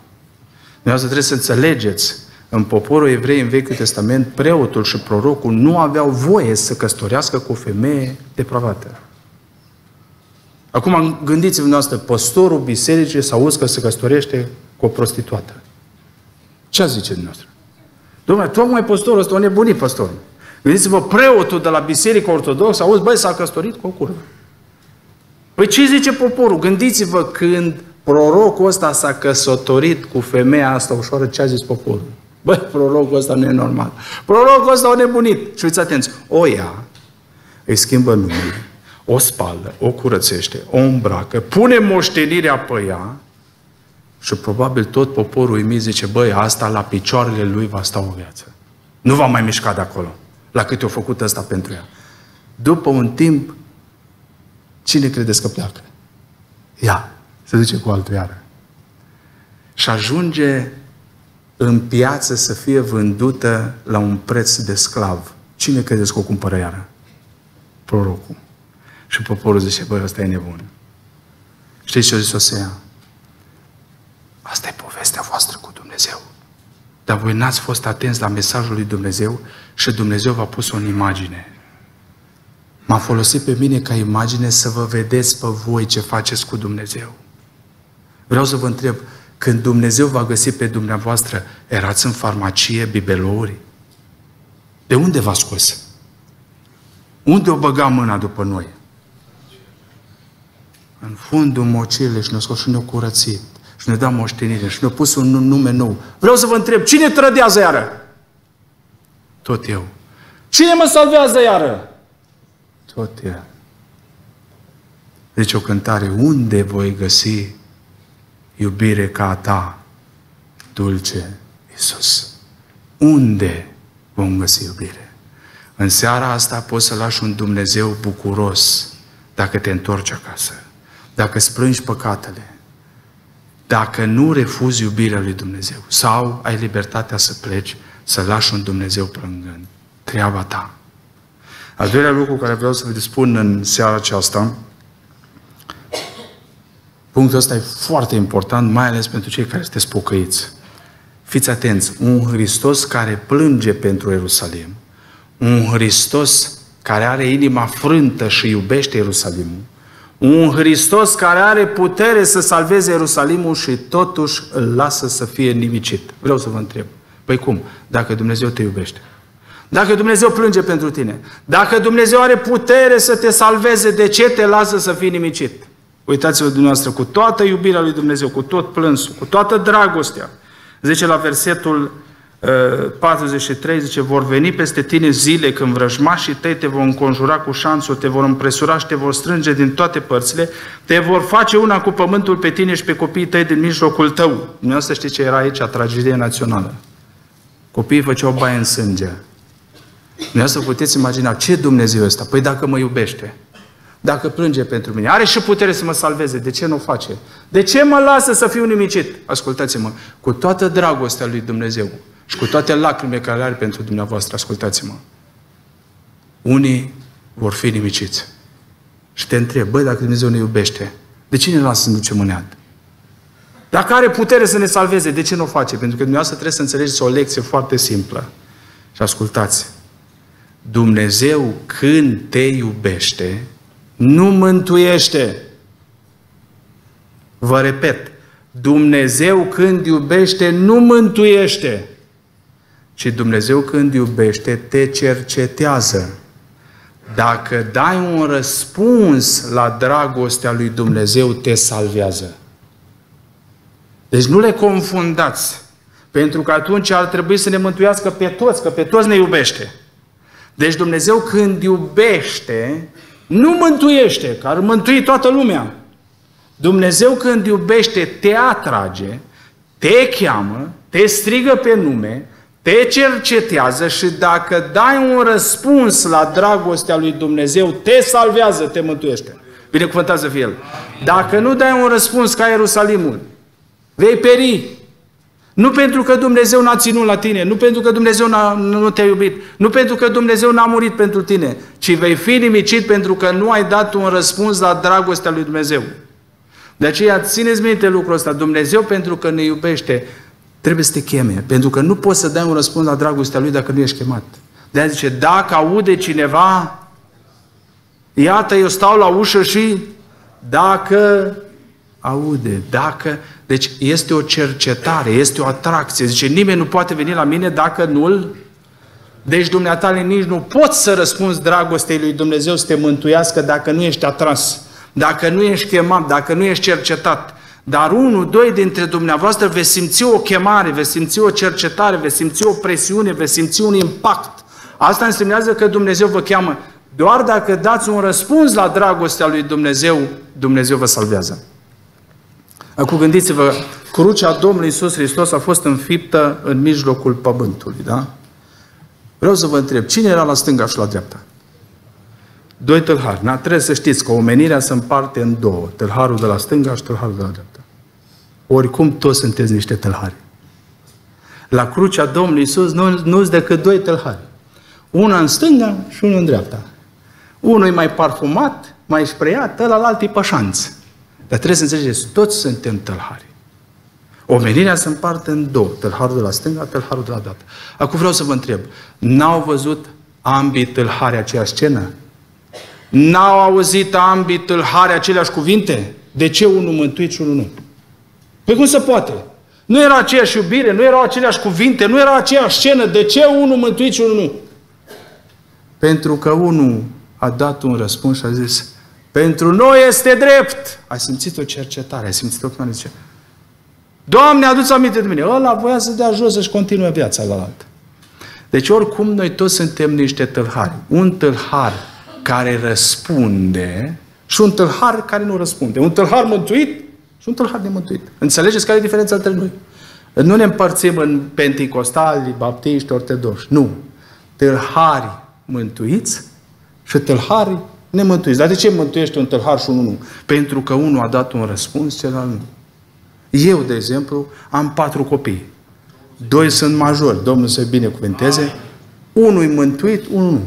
Dumneavoastră trebuie să înțelegeți, în poporul evrei, în Vechiul Testament, preotul și prorocul nu aveau voie să căsătorească cu o femeie depravată. Acum gândiți-vă dumneavoastră, păstorul bisericii s-a auzit că se căsătorește cu o prostituată. Ce zice dumneavoastră? Dom'le, tocmai păstorul ăsta, o nebunit păstorul. Gândiți-vă, preotul de la biserica ortodoxă a auzit, băi, s-a căsătorit cu o curvă. Păi ce zice poporul? Gândiți-vă, când prorocul ăsta s-a căsătorit cu femeia asta ușoară, ce a zis poporul? Băi, prorocul ăsta nu e normal. Prorocul ăsta o nebunit. Și uitați, atenți, o ia, îi schimbă numele, o spală, o curățește, o îmbracă, pune moștenirea pe ea și probabil tot poporul uimit zice, băi, asta la picioarele lui va sta o viață. Nu va mai mișca de acolo, la cât i-a făcut ăsta pentru ea. După un timp, cine credeți că pleacă? Ea. Se duce cu altă iară. Și ajunge în piață să fie vândută la un preț de sclav. Cine credeți că o cumpără iară? Prorocul. Și poporul zice, băi, ăsta e nebun. Știți ce a zis Osea? Asta e povestea voastră cu Dumnezeu. Dar voi n-ați fost atenți la mesajul lui Dumnezeu și Dumnezeu v-a pus o imagine. M-a folosit pe mine ca imagine să vă vedeți pe voi ce faceți cu Dumnezeu. Vreau să vă întreb, când Dumnezeu va găsi pe dumneavoastră, erați în farmacie, bibelouri? De unde v-a scos? Unde o băga mâna după noi? În fundul mocirlei, și ne-a scos și ne-a curățit și ne-a dat moștenire și ne-a pus un nume nou. Vreau să vă întreb, cine trădează iară? Tot eu. Cine mă salvează iară? Tot el. Deci o cântare, unde voi găsi iubire ca a ta, dulce Iisus? Unde vom găsi iubire? În seara asta poți să lași un Dumnezeu bucuros dacă te întorci acasă, dacă îți plângi păcatele, dacă nu refuzi iubirea lui Dumnezeu sau ai libertatea să pleci, să lași un Dumnezeu plângând. Treaba ta. Al doilea lucru care vreau să vă spun în seara aceasta, punctul ăsta e foarte important, mai ales pentru cei care sunteți pocăiți. Fiți atenți, un Hristos care plânge pentru Ierusalim, un Hristos care are inima frântă și iubește Ierusalimul, un Hristos care are putere să salveze Ierusalimul și totuși îl lasă să fie nimicit. Vreau să vă întreb, păi cum? Dacă Dumnezeu te iubește, dacă Dumnezeu plânge pentru tine, dacă Dumnezeu are putere să te salveze, de ce te lasă să fii nimicit? Uitați-vă dumneavoastră, cu toată iubirea lui Dumnezeu, cu tot plânsul, cu toată dragostea. Zice la versetul 43, zice, vor veni peste tine zile când vrăjmașii tăi te vor înconjura cu șanțul, te vor împresura și te vor strânge din toate părțile, te vor face una cu pământul pe tine și pe copiii tăi din mijlocul tău. Dumneavoastră știți ce era aici? Tragedie națională. Copiii făceau baie în sânge. Dumneavoastră puteți imagina ce Dumnezeu ăsta? Păi dacă mă iubește, dacă plânge pentru mine, are și putere să mă salveze, de ce nu o face? De ce mă lasă să fiu nimicit? Ascultați-mă, cu toată dragostea lui Dumnezeu și cu toate lacrimile care le are pentru dumneavoastră, ascultați-mă, unii vor fi nimiciți. Și te întreb, băi, dacă Dumnezeu ne iubește, de ce ne lasă să ne ducem în iad? Dacă are putere să ne salveze, de ce nu o face? Pentru că dumneavoastră trebuie să înțelegeți o lecție foarte simplă. Și ascultați, Dumnezeu când te iubește, nu mântuiește. Vă repet, Dumnezeu când iubește, nu mântuiește, ci Dumnezeu când iubește, te cercetează. Dacă dai un răspuns la dragostea lui Dumnezeu, te salvează. Deci nu le confundați, pentru că atunci ar trebui să ne mântuiască pe toți, că pe toți ne iubește. Deci Dumnezeu când iubește, nu mântuiește, că ar mântui toată lumea. Dumnezeu când iubește, te atrage, te cheamă, te strigă pe nume, te cercetează și dacă dai un răspuns la dragostea lui Dumnezeu, te salvează, te mântuiește. Binecuvântat să fie El. Dacă nu dai un răspuns ca Ierusalimul, vei peri. Nu pentru că Dumnezeu n-a ținut la tine, nu pentru că Dumnezeu nu te-a iubit, nu pentru că Dumnezeu n-a murit pentru tine, ci vei fi nimicit pentru că nu ai dat un răspuns la dragostea lui Dumnezeu. De aceea țineți minte lucrul ăsta. Dumnezeu, pentru că ne iubește, trebuie să te cheme, pentru că nu poți să dai un răspuns la dragostea lui dacă nu ești chemat. De-aia zice, dacă aude cineva, iată, eu stau la ușă și dacă aude, dacă... Deci este o cercetare, este o atracție. Zice, nimeni nu poate veni la mine dacă nu-l... Deci dumneatale nici nu poți să răspunzi dragostei lui Dumnezeu să te mântuiască dacă nu ești atras, dacă nu ești chemat, dacă nu ești cercetat. Dar unul, doi dintre dumneavoastră veți simți o chemare, veți simți o cercetare, veți simți o presiune, veți simți un impact. Asta însemnează că Dumnezeu vă cheamă. Doar dacă dați un răspuns la dragostea lui Dumnezeu, Dumnezeu vă salvează. Acum gândiți-vă, crucea Domnului Iisus Hristos a fost înfiptă în mijlocul pământului, da? Vreau să vă întreb, cine era la stânga și la dreapta? Doi tâlhari. Na, trebuie să știți că omenirea se împarte în două. Tâlharul de la stânga și tâlharul de la dreapta. Oricum toți sunteți niște tâlhari. La crucea Domnului Iisus nu-s decât doi tâlhari. Una în stânga și una în dreapta. Unul e mai parfumat, mai spreiat, ălalt e pășanț. Dar trebuie să înțelegeți, toți suntem tâlhari. Omenirea se împarte în două. Tâlharul de la stânga, tâlharul de la dreapta. Acum vreau să vă întreb, n-au văzut ambii tâlhari aceeași scenă? N-au auzit ambii tâlhari aceleași cuvinte? De ce unul mântuit și unul nu? Păi cum se poate? Nu era aceeași iubire, nu erau aceleași cuvinte, nu era aceeași scenă. De ce unul mântuit și unul nu? Pentru că unul a dat un răspuns și a zis, pentru noi este drept. Ai simțit o cercetare, ai simțit o chemare. Zice, Doamne, adu-ți aminte de mine. Ăla voia să dea jos să-și continue viața la altă. Deci oricum noi toți suntem niște tâlhari. Un tâlhar care răspunde și un tâlhar care nu răspunde. Un tâlhar mântuit și un tâlhar nemântuit. Înțelegeți care e diferența între noi? Nu ne împărțim în penticostali, baptiști, ortodoxi. Nu. Tâlhari mântuiți și tâlhari nemântuiți. Dar de ce mântuiește un tâlhar și unul nu? Pentru că unul a dat un răspuns, celălalt nu. Eu, de exemplu, am 4 copii. 2 sunt majori, Domnul să-i binecuvânteze. Unul e mântuit, unul nu.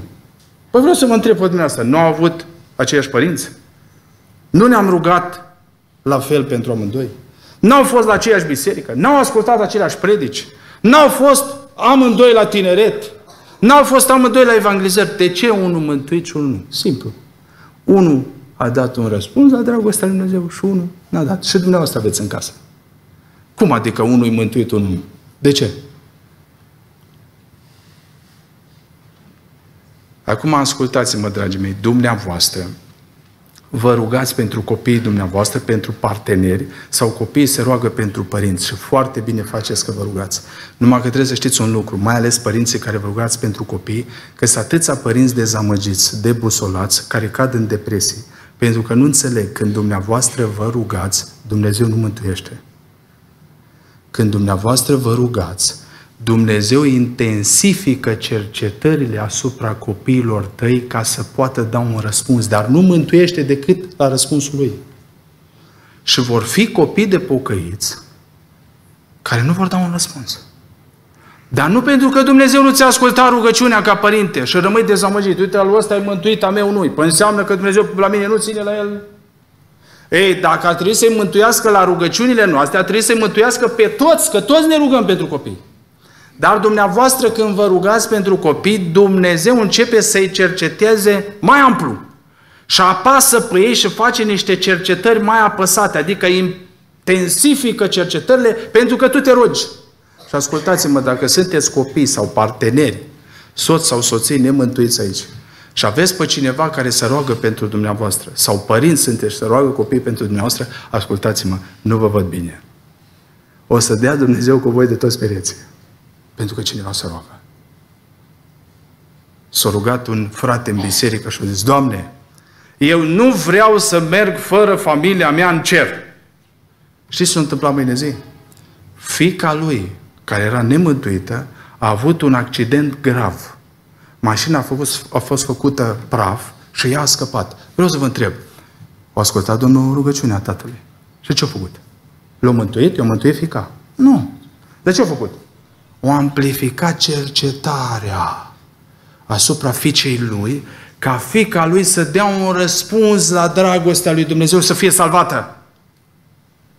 Păi vreau să mă întreb pe dumneavoastră, nu au avut aceiași părinți? Nu ne-am rugat la fel pentru amândoi? N-au fost la aceeași biserică? N-au ascultat aceleași predici? N-au fost amândoi la tineret? N-au fost amândoi la evangelizări? De ce unul mântuit și unul nu? Simplu. Unul a dat un răspuns la dragostea lui Dumnezeu și unul n-a dat. Și dumneavoastră aveți în casă. Cum adică unul e mântuit, unul nu? De ce? Acum ascultați-mă, dragii mei, dumneavoastră, vă rugați pentru copiii dumneavoastră, pentru parteneri, sau copiii se roagă pentru părinți și foarte bine faceți că vă rugați. Numai că trebuie să știți un lucru, mai ales părinții care vă rugați pentru copii, că sunt atâția părinți dezamăgiți, debusolați, care cad în depresii, pentru că nu înțeleg, când dumneavoastră vă rugați, Dumnezeu nu mântuiește. Când dumneavoastră vă rugați, Dumnezeu intensifică cercetările asupra copiilor tăi ca să poată da un răspuns, dar nu mântuiește decât la răspunsul lui. Și vor fi copii de pocăiți care nu vor da un răspuns. Dar nu pentru că Dumnezeu nu ți-a ascultat rugăciunea ca părinte și rămâi dezamăgit. Uite, al ăsta e mântuit, a meu nu-i. Păi înseamnă că Dumnezeu la mine nu ține la el. Ei, dacă ar trebui să-i mântuiască la rugăciunile noastre, ar trebui să-i mântuiască pe toți, că toți ne rugăm pentru copii. Dar dumneavoastră când vă rugați pentru copii, Dumnezeu începe să-i cerceteze mai amplu și apasă pe ei și face niște cercetări mai apăsate, adică intensifică cercetările pentru că tu te rogi. Și ascultați-mă, dacă sunteți copii sau parteneri, soț sau soții nemântuiți aici și aveți pe cineva care se roagă pentru dumneavoastră sau părinți sunteți și se roagă copiii pentru dumneavoastră, ascultați-mă, nu vă văd bine. O să dea Dumnezeu cu voi de toți pereții. Pentru că cineva se roagă. S-a rugat un frate în biserică și a zis, Doamne, eu nu vreau să merg fără familia mea în cer. Știți ce s-a întâmplat mâine zi? Fiica lui, care era nemântuită, a avut un accident grav. Mașina a fost făcută praf și ea a scăpat. Vreau să vă întreb, a ascultat Domnul rugăciunea tatălui? Și ce a făcut? L-a mântuit? I-a mântuit fiica? Nu. De ce au făcut? O amplificat cercetarea asupra fiicei lui, ca fiica lui să dea un răspuns la dragostea lui Dumnezeu, să fie salvată.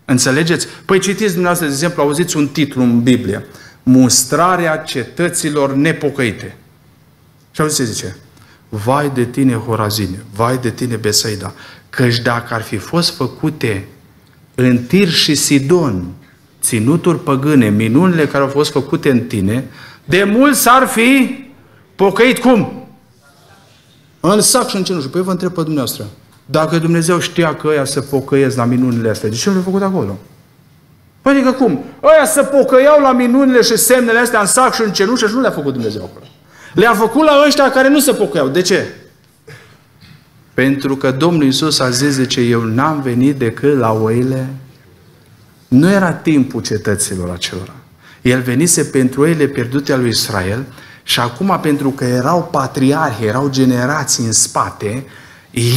Înțelegeți? Păi citiți dumneavoastră, de exemplu, auziți un titlu în Biblie, Mustrarea cetăților nepocăite. Și auziți ce zice? Vai de tine, Horazine, vai de tine, Betsaida, căci dacă ar fi fost făcute în Tir și Sidon ținuturi păgâne, minunile care au fost făcute în tine, de mult s-ar fi pocăit cum? În sac și în cenușă. Păi vă întreb pe dumneavoastră, dacă Dumnezeu știa că ăia se pocăiesc la minunile astea, de ce nu le-a făcut acolo? Păi adică cum? Ăia se pocăiau la minunile și semnele astea în sac și în cenușă și nu le-a făcut Dumnezeu acolo. Le-a făcut la ăștia care nu se pocăiau. De ce? Pentru că Domnul Iisus a zis, zice, eu n-am venit decât la oile. Nu era timpul cetăților acelora. El venise pentru oile pierdute a lui Israel și acum, pentru că erau patriarhi, erau generații în spate,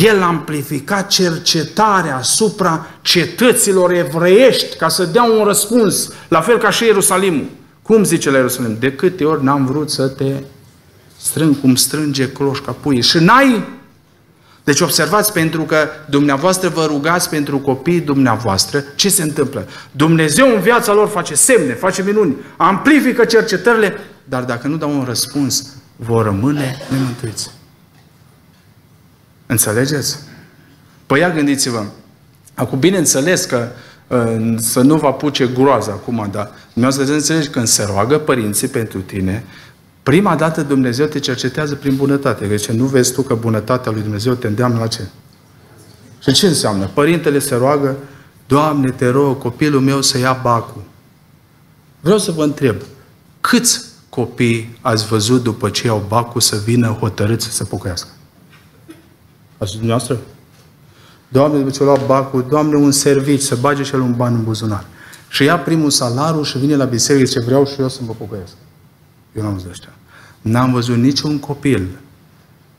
el amplifica cercetarea asupra cetăților evreiești ca să dea un răspuns, la fel ca și Ierusalimul. Cum zice la Ierusalim? De câte ori n-am vrut să te strâng cum strânge cloșca puii și n-ai... Deci observați, pentru că dumneavoastră vă rugați pentru copiii dumneavoastră, ce se întâmplă? Dumnezeu în viața lor face semne, face minuni, amplifică cercetările, dar dacă nu dau un răspuns, vor rămâne nemântuiți. Înțelegeți? Păi ia gândiți-vă, acum bineînțeles că să nu vă apuce groaza acum, dar dumneavoastră înțelegi, când se roagă părinții pentru tine, prima dată Dumnezeu te cercetează prin bunătate. Deci nu vezi tu că bunătatea lui Dumnezeu te îndeamnă la ce? Și ce înseamnă? Părintele se roagă, Doamne, te rog, copilul meu să ia bacul. Vreau să vă întreb, câți copii ați văzut după ce iau bacul să vină hotărâți să se pocăiască? Ați zis dumneavoastră? Doamne, după ce iau bacul, Doamne, un serviciu, să bage și el un ban în buzunar. Și ia primul salariu și vine la biserică și zice, vreau și eu să mă pocăiesc. Eu n-am văzut ăștia. N-am văzut niciun copil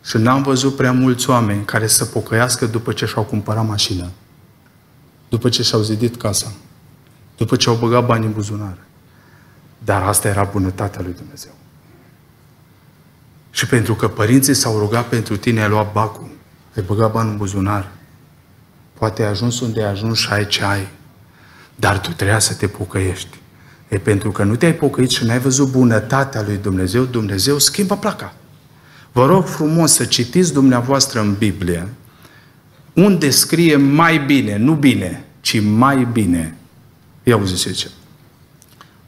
și n-am văzut prea mulți oameni care să pocăiască după ce și-au cumpărat mașină, după ce și-au zidit casa, după ce au băgat bani în buzunar. Dar asta era bunătatea lui Dumnezeu. Și pentru că părinții s-au rugat pentru tine, ai luat bacul, ai băgat bani în buzunar, poate ai ajuns unde ai ajuns și ai ce ai, dar tu trebuia să te pocăiești. E pentru că nu te-ai pocăit și n-ai văzut bunătatea lui Dumnezeu, Dumnezeu schimbă placa. Vă rog frumos să citiți dumneavoastră în Biblie unde scrie mai bine, nu bine, ci mai bine. Ia auziți ce zice.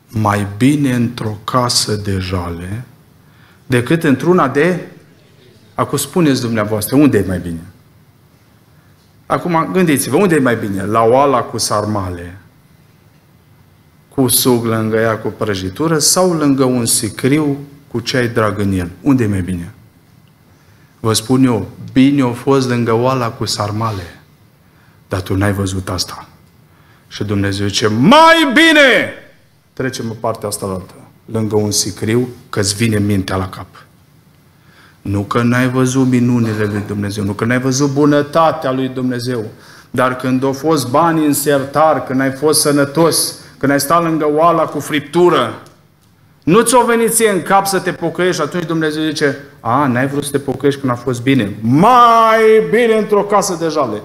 Mai bine într-o casă de jale decât într-una de... Acum spuneți dumneavoastră, unde e mai bine? Acum gândiți-vă, unde e mai bine? La oala cu sarmale, cu suc lângă ea, cu prăjitură, sau lângă un sicriu cu ce ai drag în el? Unde e mai bine? Vă spun eu, bine a fost lângă oala cu sarmale, dar tu n-ai văzut asta. Și Dumnezeu zice, mai bine trecem în partea asta la altă, lângă un sicriu, că-ți vine mintea la cap. Nu că n-ai văzut minunile lui Dumnezeu, nu că n-ai văzut bunătatea lui Dumnezeu, dar când au fost bani în sertar, când ai fost sănătos, când ai stat lângă oala cu friptură, nu ți-o venit ție în cap să te pocăiești, atunci Dumnezeu zice, a, n-ai vrut să te pocăiești când a fost bine. Mai bine într-o casă de jale.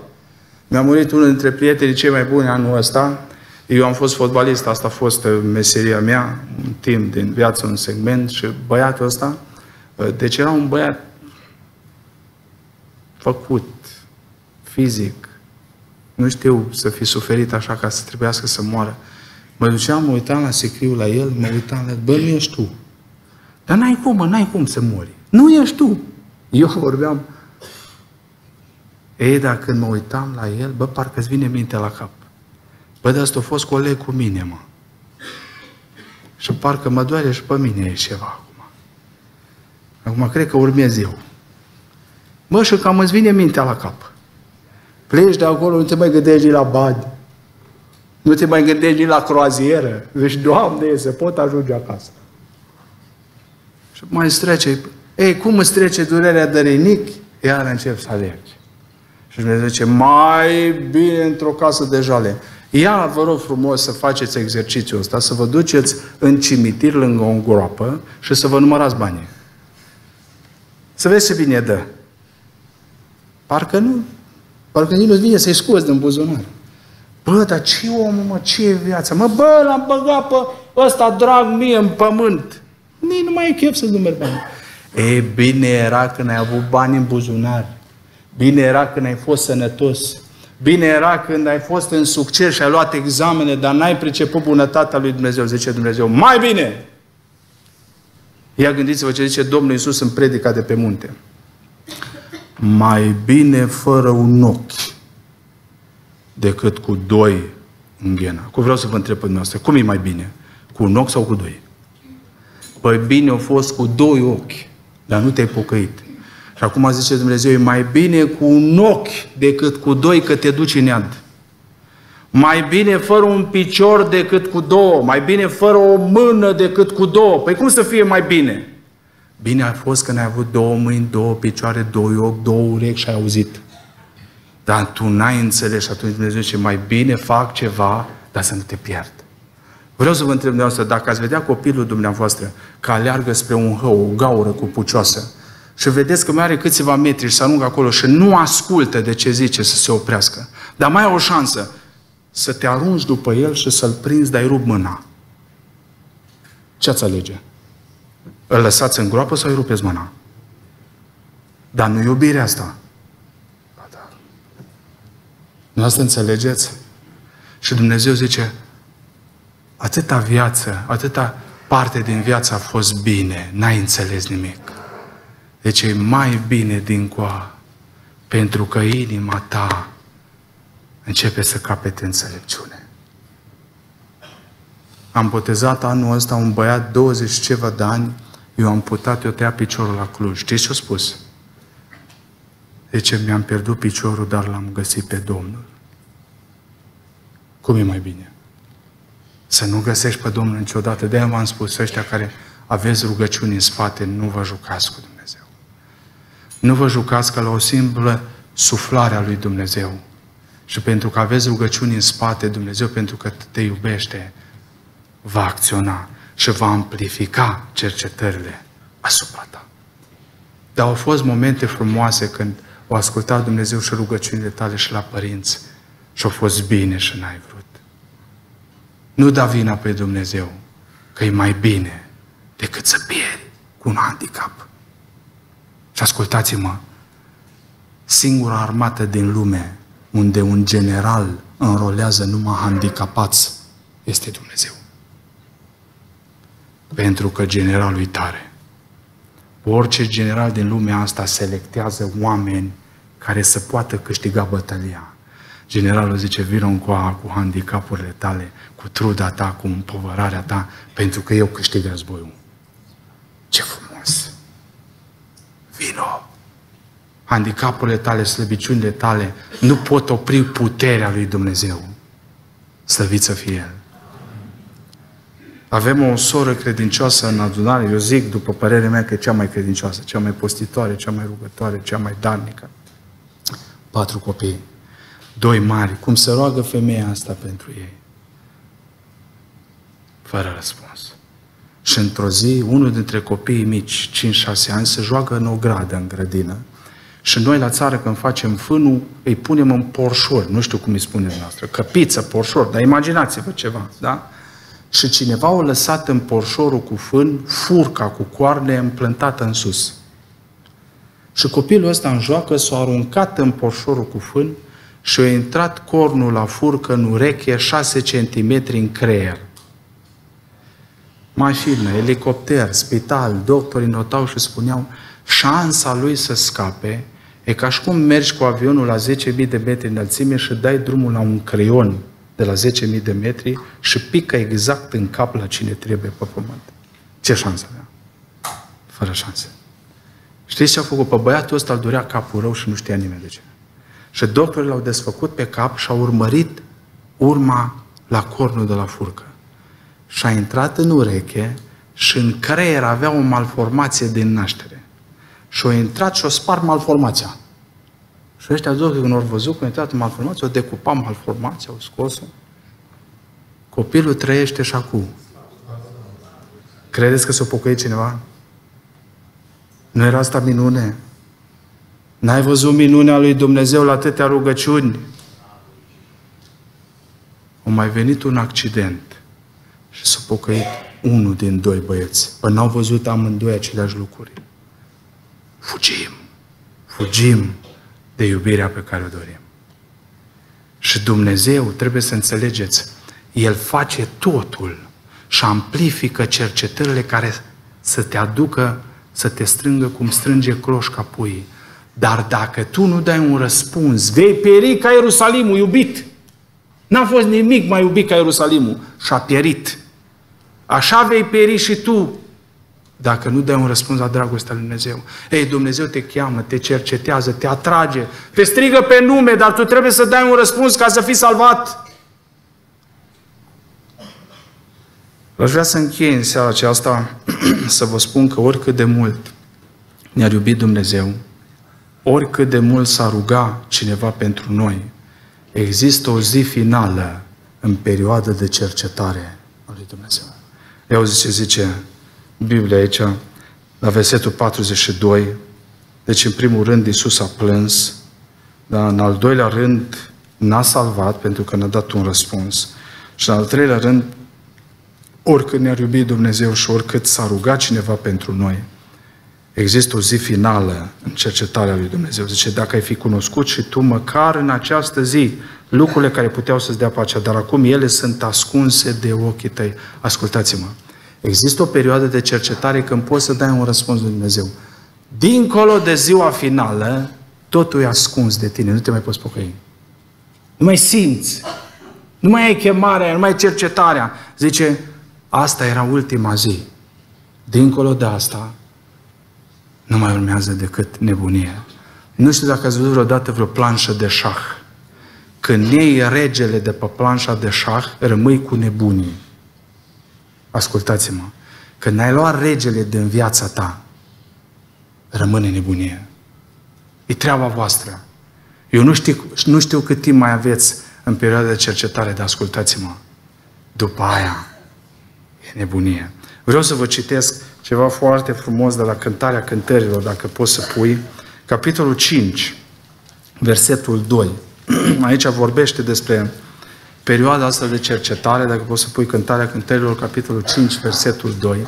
Mi-a murit unul dintre prietenii cei mai buni anul ăsta. Eu am fost fotbalist, asta a fost meseria mea, un timp din viață, un segment, și băiatul ăsta, deci era un băiat făcut, fizic, nu știu să fi suferit așa ca să trebuiască să moară. Mă duceam, mă uitam la sicriu la el, mă uitam la... Bă, nu ești tu. Dar n-ai cum, mă, n-ai cum să mori. Nu ești tu. Eu vorbeam. Ei, dar când mă uitam la el, bă, parcă-ți vine mintea la cap. Bă, dar ăsta a fost coleg cu mine, mă. Și parcă mă doare și pe mine e ceva acum. Acum cred că urmez eu. Bă, și cam îți vine mintea la cap. Pleci de acolo, nu te mai gândești la bani. Nu te mai gândești nici la croazieră. Deci, Doamne, se pot ajunge acasă. Și mai îți trece. Ei, cum îți trece durerea de rinichi? Iar încep să alergi. Și Dumnezeu zice, mai bine într-o casă de jale. Ia, vă rog frumos, să faceți exercițiul ăsta, să vă duceți în cimitir lângă o groapă și să vă numărați banii. Să vezi ce bine dă. Parcă nu. Parcă nici nu-ți vine să-i scoți din buzunar. Bă, dar ce omul, mă, ce e viața? Mă, bă, l-am băgat pe ăsta drag mie în pământ. Nu mai e chef să-ți numeri banii. E, bine era când ai avut bani în buzunar. Bine era când ai fost sănătos. Bine era când ai fost în succes și ai luat examene, dar n-ai priceput bunătatea lui Dumnezeu. Zice Dumnezeu, mai bine! Ia gândiți-vă ce zice Domnul Iisus în predica de pe munte. Mai bine fără un ochi decât cu doi în ghena. Cum vreau să vă întreb pe dumneavoastră, cum e mai bine? Cu un ochi sau cu doi? Păi bine a fost cu doi ochi, dar nu te-ai pocăit. Și acum zice Dumnezeu, e mai bine cu un ochi decât cu doi că te duci în iad. Mai bine fără un picior decât cu două. Mai bine fără o mână decât cu două. Păi cum să fie mai bine? Bine a fost că n-ai avut două mâini, două picioare, doi ochi, două urechi și ai auzit. Dar tu n-ai înțeles și atunci Dumnezeu zice, mai bine fac ceva, dar să nu te pierd. Vreau să vă întreb dumneavoastră, dacă ați vedea copilul dumneavoastră că aleargă spre un hău, o gaură cu pucioasă, și vedeți că mai are câțiva metri și se aruncă acolo și nu ascultă de ce zice să se oprească. Dar mai ai o șansă să te arunci după el și să-l prinzi, dar îi rup mâna. Ce ați alege? Îl lăsați în groapă sau îi rupeți mâna? Dar nu iubirea asta. Ba da. Nu asta înțelegeți? Și Dumnezeu zice, atâta viață, atâta parte din viață a fost bine, n-ai înțeles nimic. Deci e mai bine dincoa, pentru că inima ta începe să capete înțelepciune. Am botezat anul ăsta un băiat 20 ceva de ani, eu am putat, eu tăia piciorul la Cluj. Știți ce-a spus? Deci mi-am pierdut piciorul, dar l-am găsit pe Domnul. Cum e mai bine? Să nu găsești pe Domnul niciodată. De-aia v-am spus, ăștia care aveți rugăciuni în spate, nu vă jucați cu Dumnezeu. Nu vă jucați că la o simplă suflare a lui Dumnezeu și pentru că aveți rugăciuni în spate, Dumnezeu, pentru că te iubește, va acționa și va amplifica cercetările asupra ta. Dar au fost momente frumoase când o ascultat Dumnezeu și rugăciunile tale și la părinți și au fost bine și n-ai vrut. Nu da vina pe Dumnezeu că e mai bine decât să pieri cu un handicap. Și ascultați-mă, singura armată din lume unde un general înrolează numai handicapați este Dumnezeu. Pentru că generalul e tare. Orice general din lumea asta selectează oameni care să poată câștiga bătălia. Generalul zice, vino încoa cu handicapurile tale, cu truda ta, cu împovărarea ta, pentru că eu câștig războiul. Ce frumos! Vino! Handicapurile tale, slăbiciunile tale nu pot opri puterea lui Dumnezeu. Slăvit să fie El. Avem o soră credincioasă în adunare, eu zic, după părerea mea, că e cea mai credincioasă, cea mai postitoare, cea mai rugătoare, cea mai darnică. 4 copii, 2 mari. Cum se roagă femeia asta pentru ei? Fără răspuns. Și într-o zi, unul dintre copiii mici, 5-6 ani, se joacă în o gradă, în grădină. Și noi la țară, când facem fânul, îi punem în porșor. Nu știu cum îi spune noastră. Căpiță, porșor. Dar imaginați-vă ceva, da? Și cineva o lăsat în porșorul cu fân, furca cu coarne împlântată în sus. Și copilul ăsta în joacă s-a aruncat în porșorul cu fân și a intrat cornul la furcă în ureche 6 cm în creier. Mașină, elicopter, spital, doctorii notau și spuneau șansa lui să scape e ca și cum mergi cu avionul la 10.000 de metri înălțime și dai drumul la un creion de la 10.000 de metri și pică exact în cap la cine trebuie pe pământ. Ce șansă avea? Fără șanse. Știți ce a făcut? Pe băiatul ăsta îl durea capul rău și nu știa nimeni de ce. Și doctorii l-au desfăcut pe cap și au urmărit urma la cornul de la furcă. Și a intrat în ureche și în creier avea o malformație din naștere. Și a intrat și a spart malformația. Și ăștia, când au văzut că a intrat în malformație, o decupa malformația, o scos-o Copilul trăiește și acum. Credeți că s-o pocăie cineva? Nu era asta minune? N-ai văzut minunea lui Dumnezeu la atâtea rugăciuni? A mai venit un accident și s-a pocăit unul din doi băieți. Păi n-au văzut amândoi aceleași lucruri. Fugim. Fugim de iubirea pe care o dorim. Și Dumnezeu, trebuie să înțelegeți, El face totul și amplifică cercetările care să te aducă, să te strângă cum strânge cloșca puii. Dar dacă tu nu dai un răspuns, vei pieri ca Ierusalimul iubit. N-a fost nimic mai iubit ca Ierusalimul și a pierit. Așa vei pieri și tu, dacă nu dai un răspuns la dragostea lui Dumnezeu. Ei, Dumnezeu te cheamă, te cercetează, te atrage, te strigă pe nume, dar tu trebuie să dai un răspuns ca să fii salvat. Aș vrea să închei în seara aceasta să vă spun că oricât de mult ne-ar iubi Dumnezeu, oricât de mult s-a ruga cineva pentru noi, există o zi finală în perioada de cercetare a lui Dumnezeu. Ia auzi ce zice Biblia aici, la versetul 42. Deci, în primul rând, Iisus a plâns, dar în al doilea rând n-a salvat pentru că n-a dat un răspuns. Și în al treilea rând, oricât ne-ar iubi Dumnezeu și oricât s-a rugat cineva pentru noi, există o zi finală în cercetarea lui Dumnezeu. Zice, dacă ai fi cunoscut și tu măcar în această zi lucrurile care puteau să-ți dea pacea, dar acum ele sunt ascunse de ochii tăi. Ascultați-mă, există o perioadă de cercetare când poți să dai un răspuns lui Dumnezeu. Dincolo de ziua finală, totul e ascuns de tine, nu te mai poți pocăi. Nu mai simți, nu mai ai chemarea, nu mai ai cercetarea. Zice, asta era ultima zi. Dincolo de asta, nu mai urmează decât nebunie. Nu știu dacă ați văzut vreodată vreo planșă de șah. Când iei regele de pe planșa de șah, rămâi cu nebunii. Ascultați-mă. Când ai luat regele din viața ta, rămâne nebunie. E treaba voastră. Eu nu știu cât timp mai aveți în perioada de cercetare, dar ascultați-mă. După aia, e nebunie. Vreau să vă citesc ceva foarte frumos de la Cântarea Cântărilor, dacă poți să pui. Capitolul 5, versetul 2. Aici vorbește despre perioada asta de cercetare, dacă poți să pui Cântarea Cântărilor, capitolul 5, versetul 2.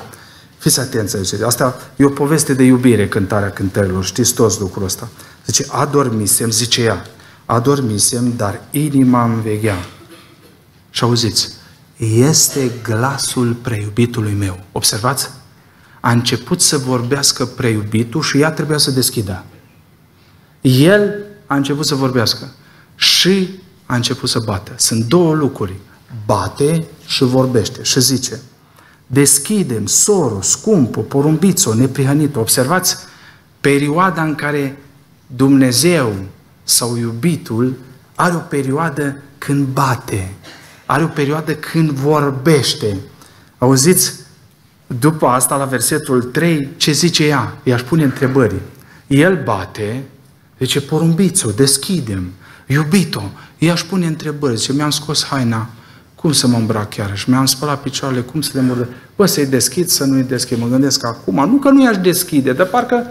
Fiți atenți aici. Asta e o poveste de iubire, Cântarea Cântărilor. Știți toți lucrul ăsta. Zice, adormisem, zice ea, adormisem, dar inima îmi veghea. Și auziți, este glasul preiubitului meu. Observați? A început să vorbească preiubitul și ea trebuia să deschidă. El a început să vorbească și a început să bată. Sunt două lucruri. Bate și vorbește. Și zice, deschidem, soro, scumpă, porumbiță, neprihănită. Observați? Perioada în care Dumnezeu sau iubitul are o perioadă când bate. Are o perioadă când vorbește. Auziți? După asta, la versetul 3, ce zice ea? I-aș pune întrebări. El bate, zice, porumbiți-o, deschidem, iubito. I-aș pune întrebări, zice, mi-am scos haina, cum să mă îmbrac chiar? Și mi-am spălat picioarele, cum să le murdă? Bă, să-i deschid, să nu-i deschid. Mă gândesc acum, nu că nu i-aș deschide, dar parcă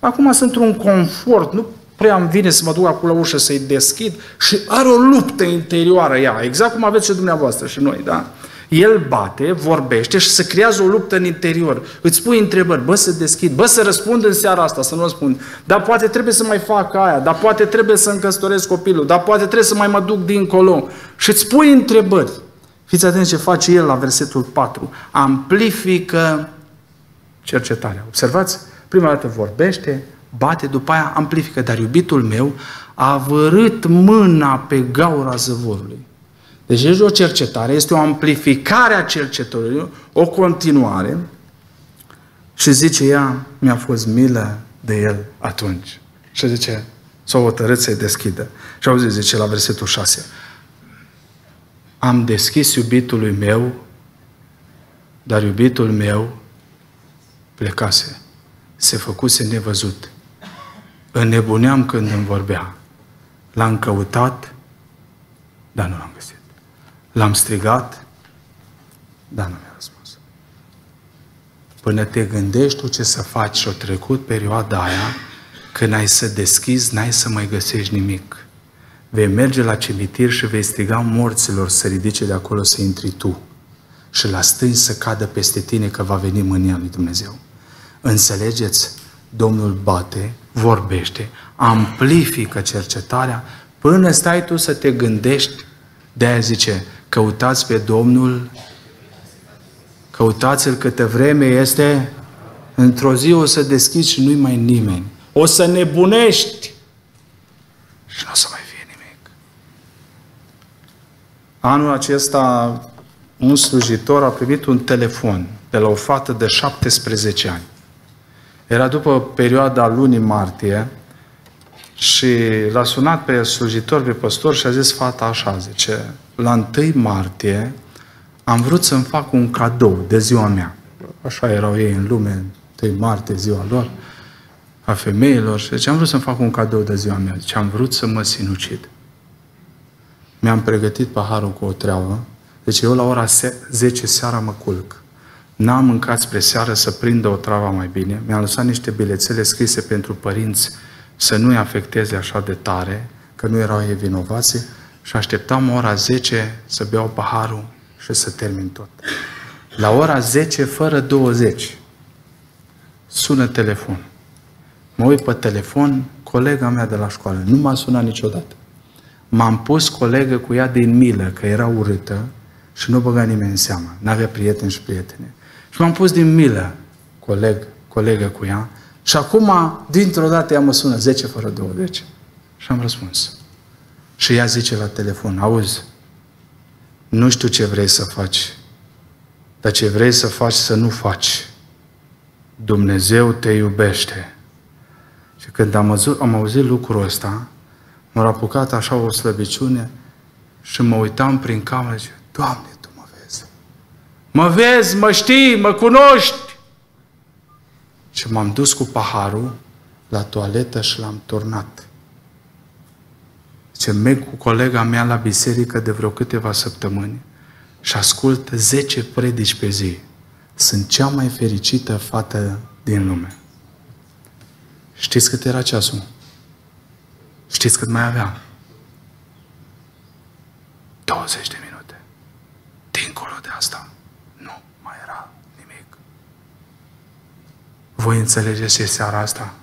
acum sunt într-un confort, nu prea îmi vine să mă duc acolo la ușă să-i deschid și are o luptă interioară ea, exact cum aveți și dumneavoastră și noi, da? El bate, vorbește și se creează o luptă în interior. Îți pui întrebări, bă, să deschid, bă, să răspund în seara asta, să nu răspund. Dar poate trebuie să mai fac aia, dar poate trebuie să-mi căsătoresc copilul, dar poate trebuie să mai mă duc dincolo. Și îți pui întrebări. Fiți atenți ce face el la versetul 4. Amplifică cercetarea. Observați? Prima dată vorbește, bate, după aia amplifică. Dar iubitul meu a vărât mâna pe gaura zăvorului. Deci este o cercetare, este o amplificare a cercetărilor, o continuare. Și zice ea, mi-a fost milă de el atunci. Și zice, s-a hotărât să-i deschidă. Și auzi, zice la versetul 6, am deschis iubitului meu, dar iubitul meu plecase, se făcuse nevăzut. Înnebuneam când îmi vorbea. L-am căutat, dar nu l-am găsit. L-am strigat, Dana mi-a răspuns. Până te gândești tu ce să faci și-o trecut perioada aia, când ai să deschizi, n-ai să mai găsești nimic. Vei merge la cimitir și vei striga morților să ridice de acolo să intri tu și la stângi să cadă peste tine că va veni mânia lui Dumnezeu. Înțelegeți? Domnul bate, vorbește, amplifică cercetarea până stai tu să te gândești. De-aia zice, căutați pe Domnul, căutați-L câtă vreme este, într-o zi o să deschizi și nu-i mai nimeni. O să nebunești și nu o să mai fie nimic. Anul acesta un slujitor a primit un telefon de la o fată de 17 ani. Era după perioada lunii martie și l-a sunat pe slujitor, pe păstor și a zis fata așa, zice, la 1 martie am vrut să-mi fac un cadou de ziua mea. Așa erau ei în lume, 1 martie, ziua lor, a femeilor. Și zice, am vrut să-mi fac un cadou de ziua mea. Zice, am vrut să mă sinucid. Mi-am pregătit paharul cu o treavă. Deci eu la ora 10 seara mă culc. N-am mâncat spre seară să prindă o travă mai bine. Mi-am lăsat niște bilețele scrise pentru părinți să nu-i afecteze așa de tare, că nu erau ei vinovați. Și așteptam ora 10 să beau paharul și să termin tot. La ora 10:20 sună telefonul. Mă uit pe telefon, colega mea de la școală. Nu m-a sunat niciodată. M-am pus colegă cu ea din milă, că era urâtă și nu băga nimeni în seamă. N-avea prieteni și prietene. Și m-am pus din milă, colegă cu ea. Și acum, dintr-o dată, ea mă sună 10:20. Și am răspuns. Și ea zice la telefon, auzi, nu știu ce vrei să faci, dar ce vrei să faci, să nu faci. Dumnezeu te iubește. Și când am auzit lucrul ăsta, m-a apucat așa o slăbiciune și mă uitam prin cameră și Doamne, Tu mă vezi. Mă vezi, mă știi, mă cunoști. Și m-am dus cu paharul la toaletă și l-am turnat. Zice, merg cu colega mea la biserică de vreo câteva săptămâni și ascult 10 predici pe zi. Sunt cea mai fericită fată din lume. Știți cât era ceasul? Știți cât mai avea? 20 de minute. Dincolo de asta, nu mai era nimic. Voi înțelegeți ce seara asta?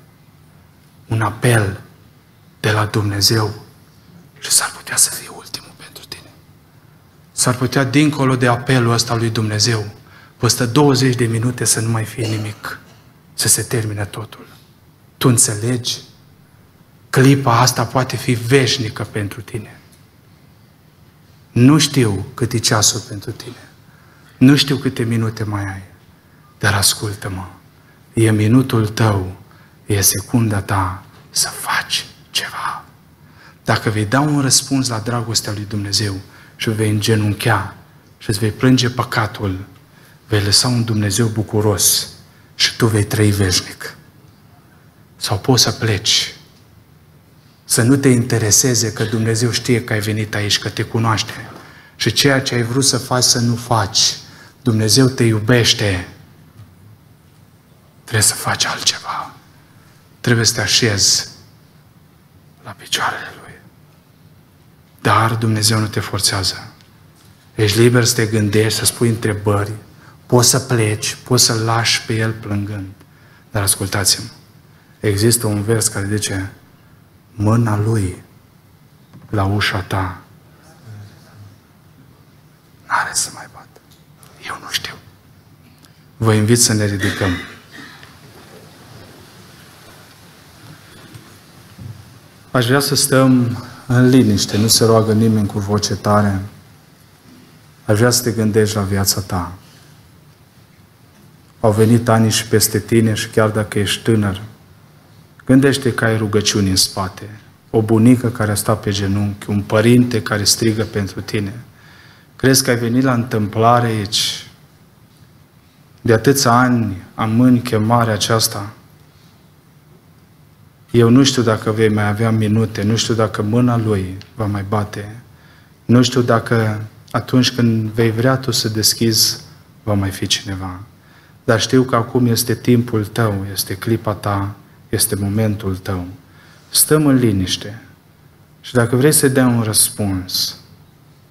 Un apel de la Dumnezeu și s-ar putea să fie ultimul pentru tine. S-ar putea, dincolo de apelul ăsta lui Dumnezeu, peste 20 de minute să nu mai fie nimic, să se termine totul. Tu înțelegi? Clipa asta poate fi veșnică pentru tine. Nu știu cât e ceasul pentru tine. Nu știu câte minute mai ai. Dar ascultă-mă. E minutul tău. E secunda ta să faci ceva. Dacă vei da un răspuns la dragostea lui Dumnezeu și vei îngenunchea și îți vei plânge păcatul, vei lăsa un Dumnezeu bucuros și tu vei trăi veșnic. Sau poți să pleci. Să nu te intereseze că Dumnezeu știe că ai venit aici, că te cunoaște. Și ceea ce ai vrut să faci, să nu faci. Dumnezeu te iubește. Trebuie să faci altceva. Trebuie să te așezi la picioarele Lui. Dar Dumnezeu nu te forțează. Ești liber să te gândești, să spui întrebări. Poți să pleci, poți să-L lași pe El plângând. Dar ascultați-mă. Există un vers care zice, mâna Lui la ușa ta n-are să mai bată. Eu nu știu. Vă invit să ne ridicăm. Aș vrea să stăm în liniște, nu se roagă nimeni cu voce tare. Aș vrea să te gândești la viața ta. Au venit ani și peste tine și chiar dacă ești tânăr, gândește că ai rugăciuni în spate, o bunică care a stat pe genunchi, un părinte care strigă pentru tine. Crezi că ai venit la întâmplare aici? De atâția ani amâni chemarea aceasta. Eu nu știu dacă vei mai avea minute, nu știu dacă mâna Lui va mai bate, nu știu dacă atunci când vei vrea tu să deschizi va mai fi cineva. Dar știu că acum este timpul tău, este clipa ta, este momentul tău. Stăm în liniște și dacă vrei să dea un răspuns,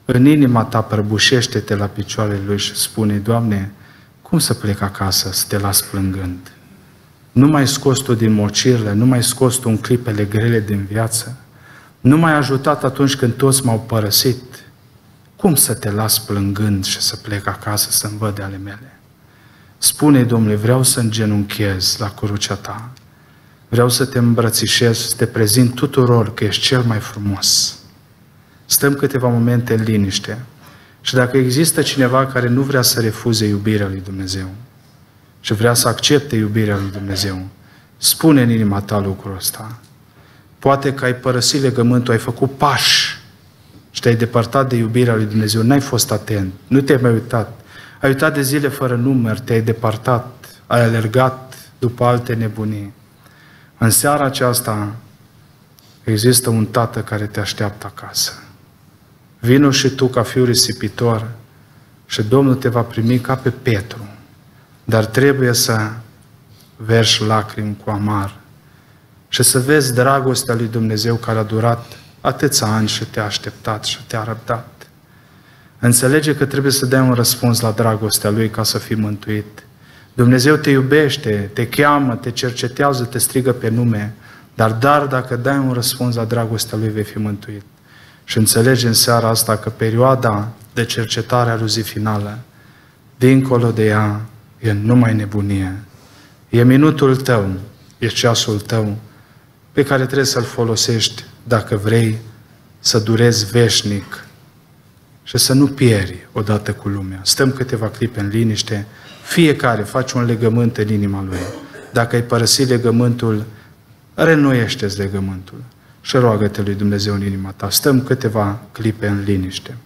în inima ta prăbușește-te la picioarele Lui și spune: Doamne, cum să plec acasă să te las plângând? Nu mai scos Tu din mocirlă, nu mai scos Tu în clipele grele din viață, nu m-ai ajutat atunci când toți m-au părăsit. Cum să te las plângând și să plec acasă să-mi văd ale mele? Spune, Domnule, vreau să îngenunchez la crucea Ta, vreau să Te îmbrățișez, să Te prezint tuturor că ești cel mai frumos. Stăm câteva momente în liniște și dacă există cineva care nu vrea să refuze iubirea lui Dumnezeu și vrea să accepte iubirea lui Dumnezeu, spune în inima ta lucrul ăsta. Poate că ai părăsit legământul, ai făcut pași și te-ai depărtat de iubirea lui Dumnezeu, n-ai fost atent, nu te-ai mai uitat, ai uitat de zile fără număr, te-ai depărtat, ai alergat după alte nebunii. În seara aceasta există un tată care te așteaptă acasă. Vino și tu ca fiul risipitor și Domnul te va primi ca pe Petru, dar trebuie să verși lacrimi cu amar și să vezi dragostea lui Dumnezeu care a durat atâția ani și te-a așteptat și te-a răbdat. Înțelege că trebuie să dai un răspuns la dragostea Lui ca să fii mântuit. Dumnezeu te iubește, te cheamă, te cercetează, te strigă pe nume, dar dacă dai un răspuns la dragostea Lui, vei fi mântuit. Și înțelegi în seara asta că perioada de cercetare a lui zi finală, dincolo de ea, e numai nebunie. E minutul tău, e ceasul tău, pe care trebuie să-l folosești dacă vrei să durezi veșnic și să nu pieri odată cu lumea. Stăm câteva clipe în liniște, fiecare face un legământ în inima lui. Dacă ai părăsit legământul, reînnoiește-ți legământul și roagă-te lui Dumnezeu în inima ta. Stăm câteva clipe în liniște.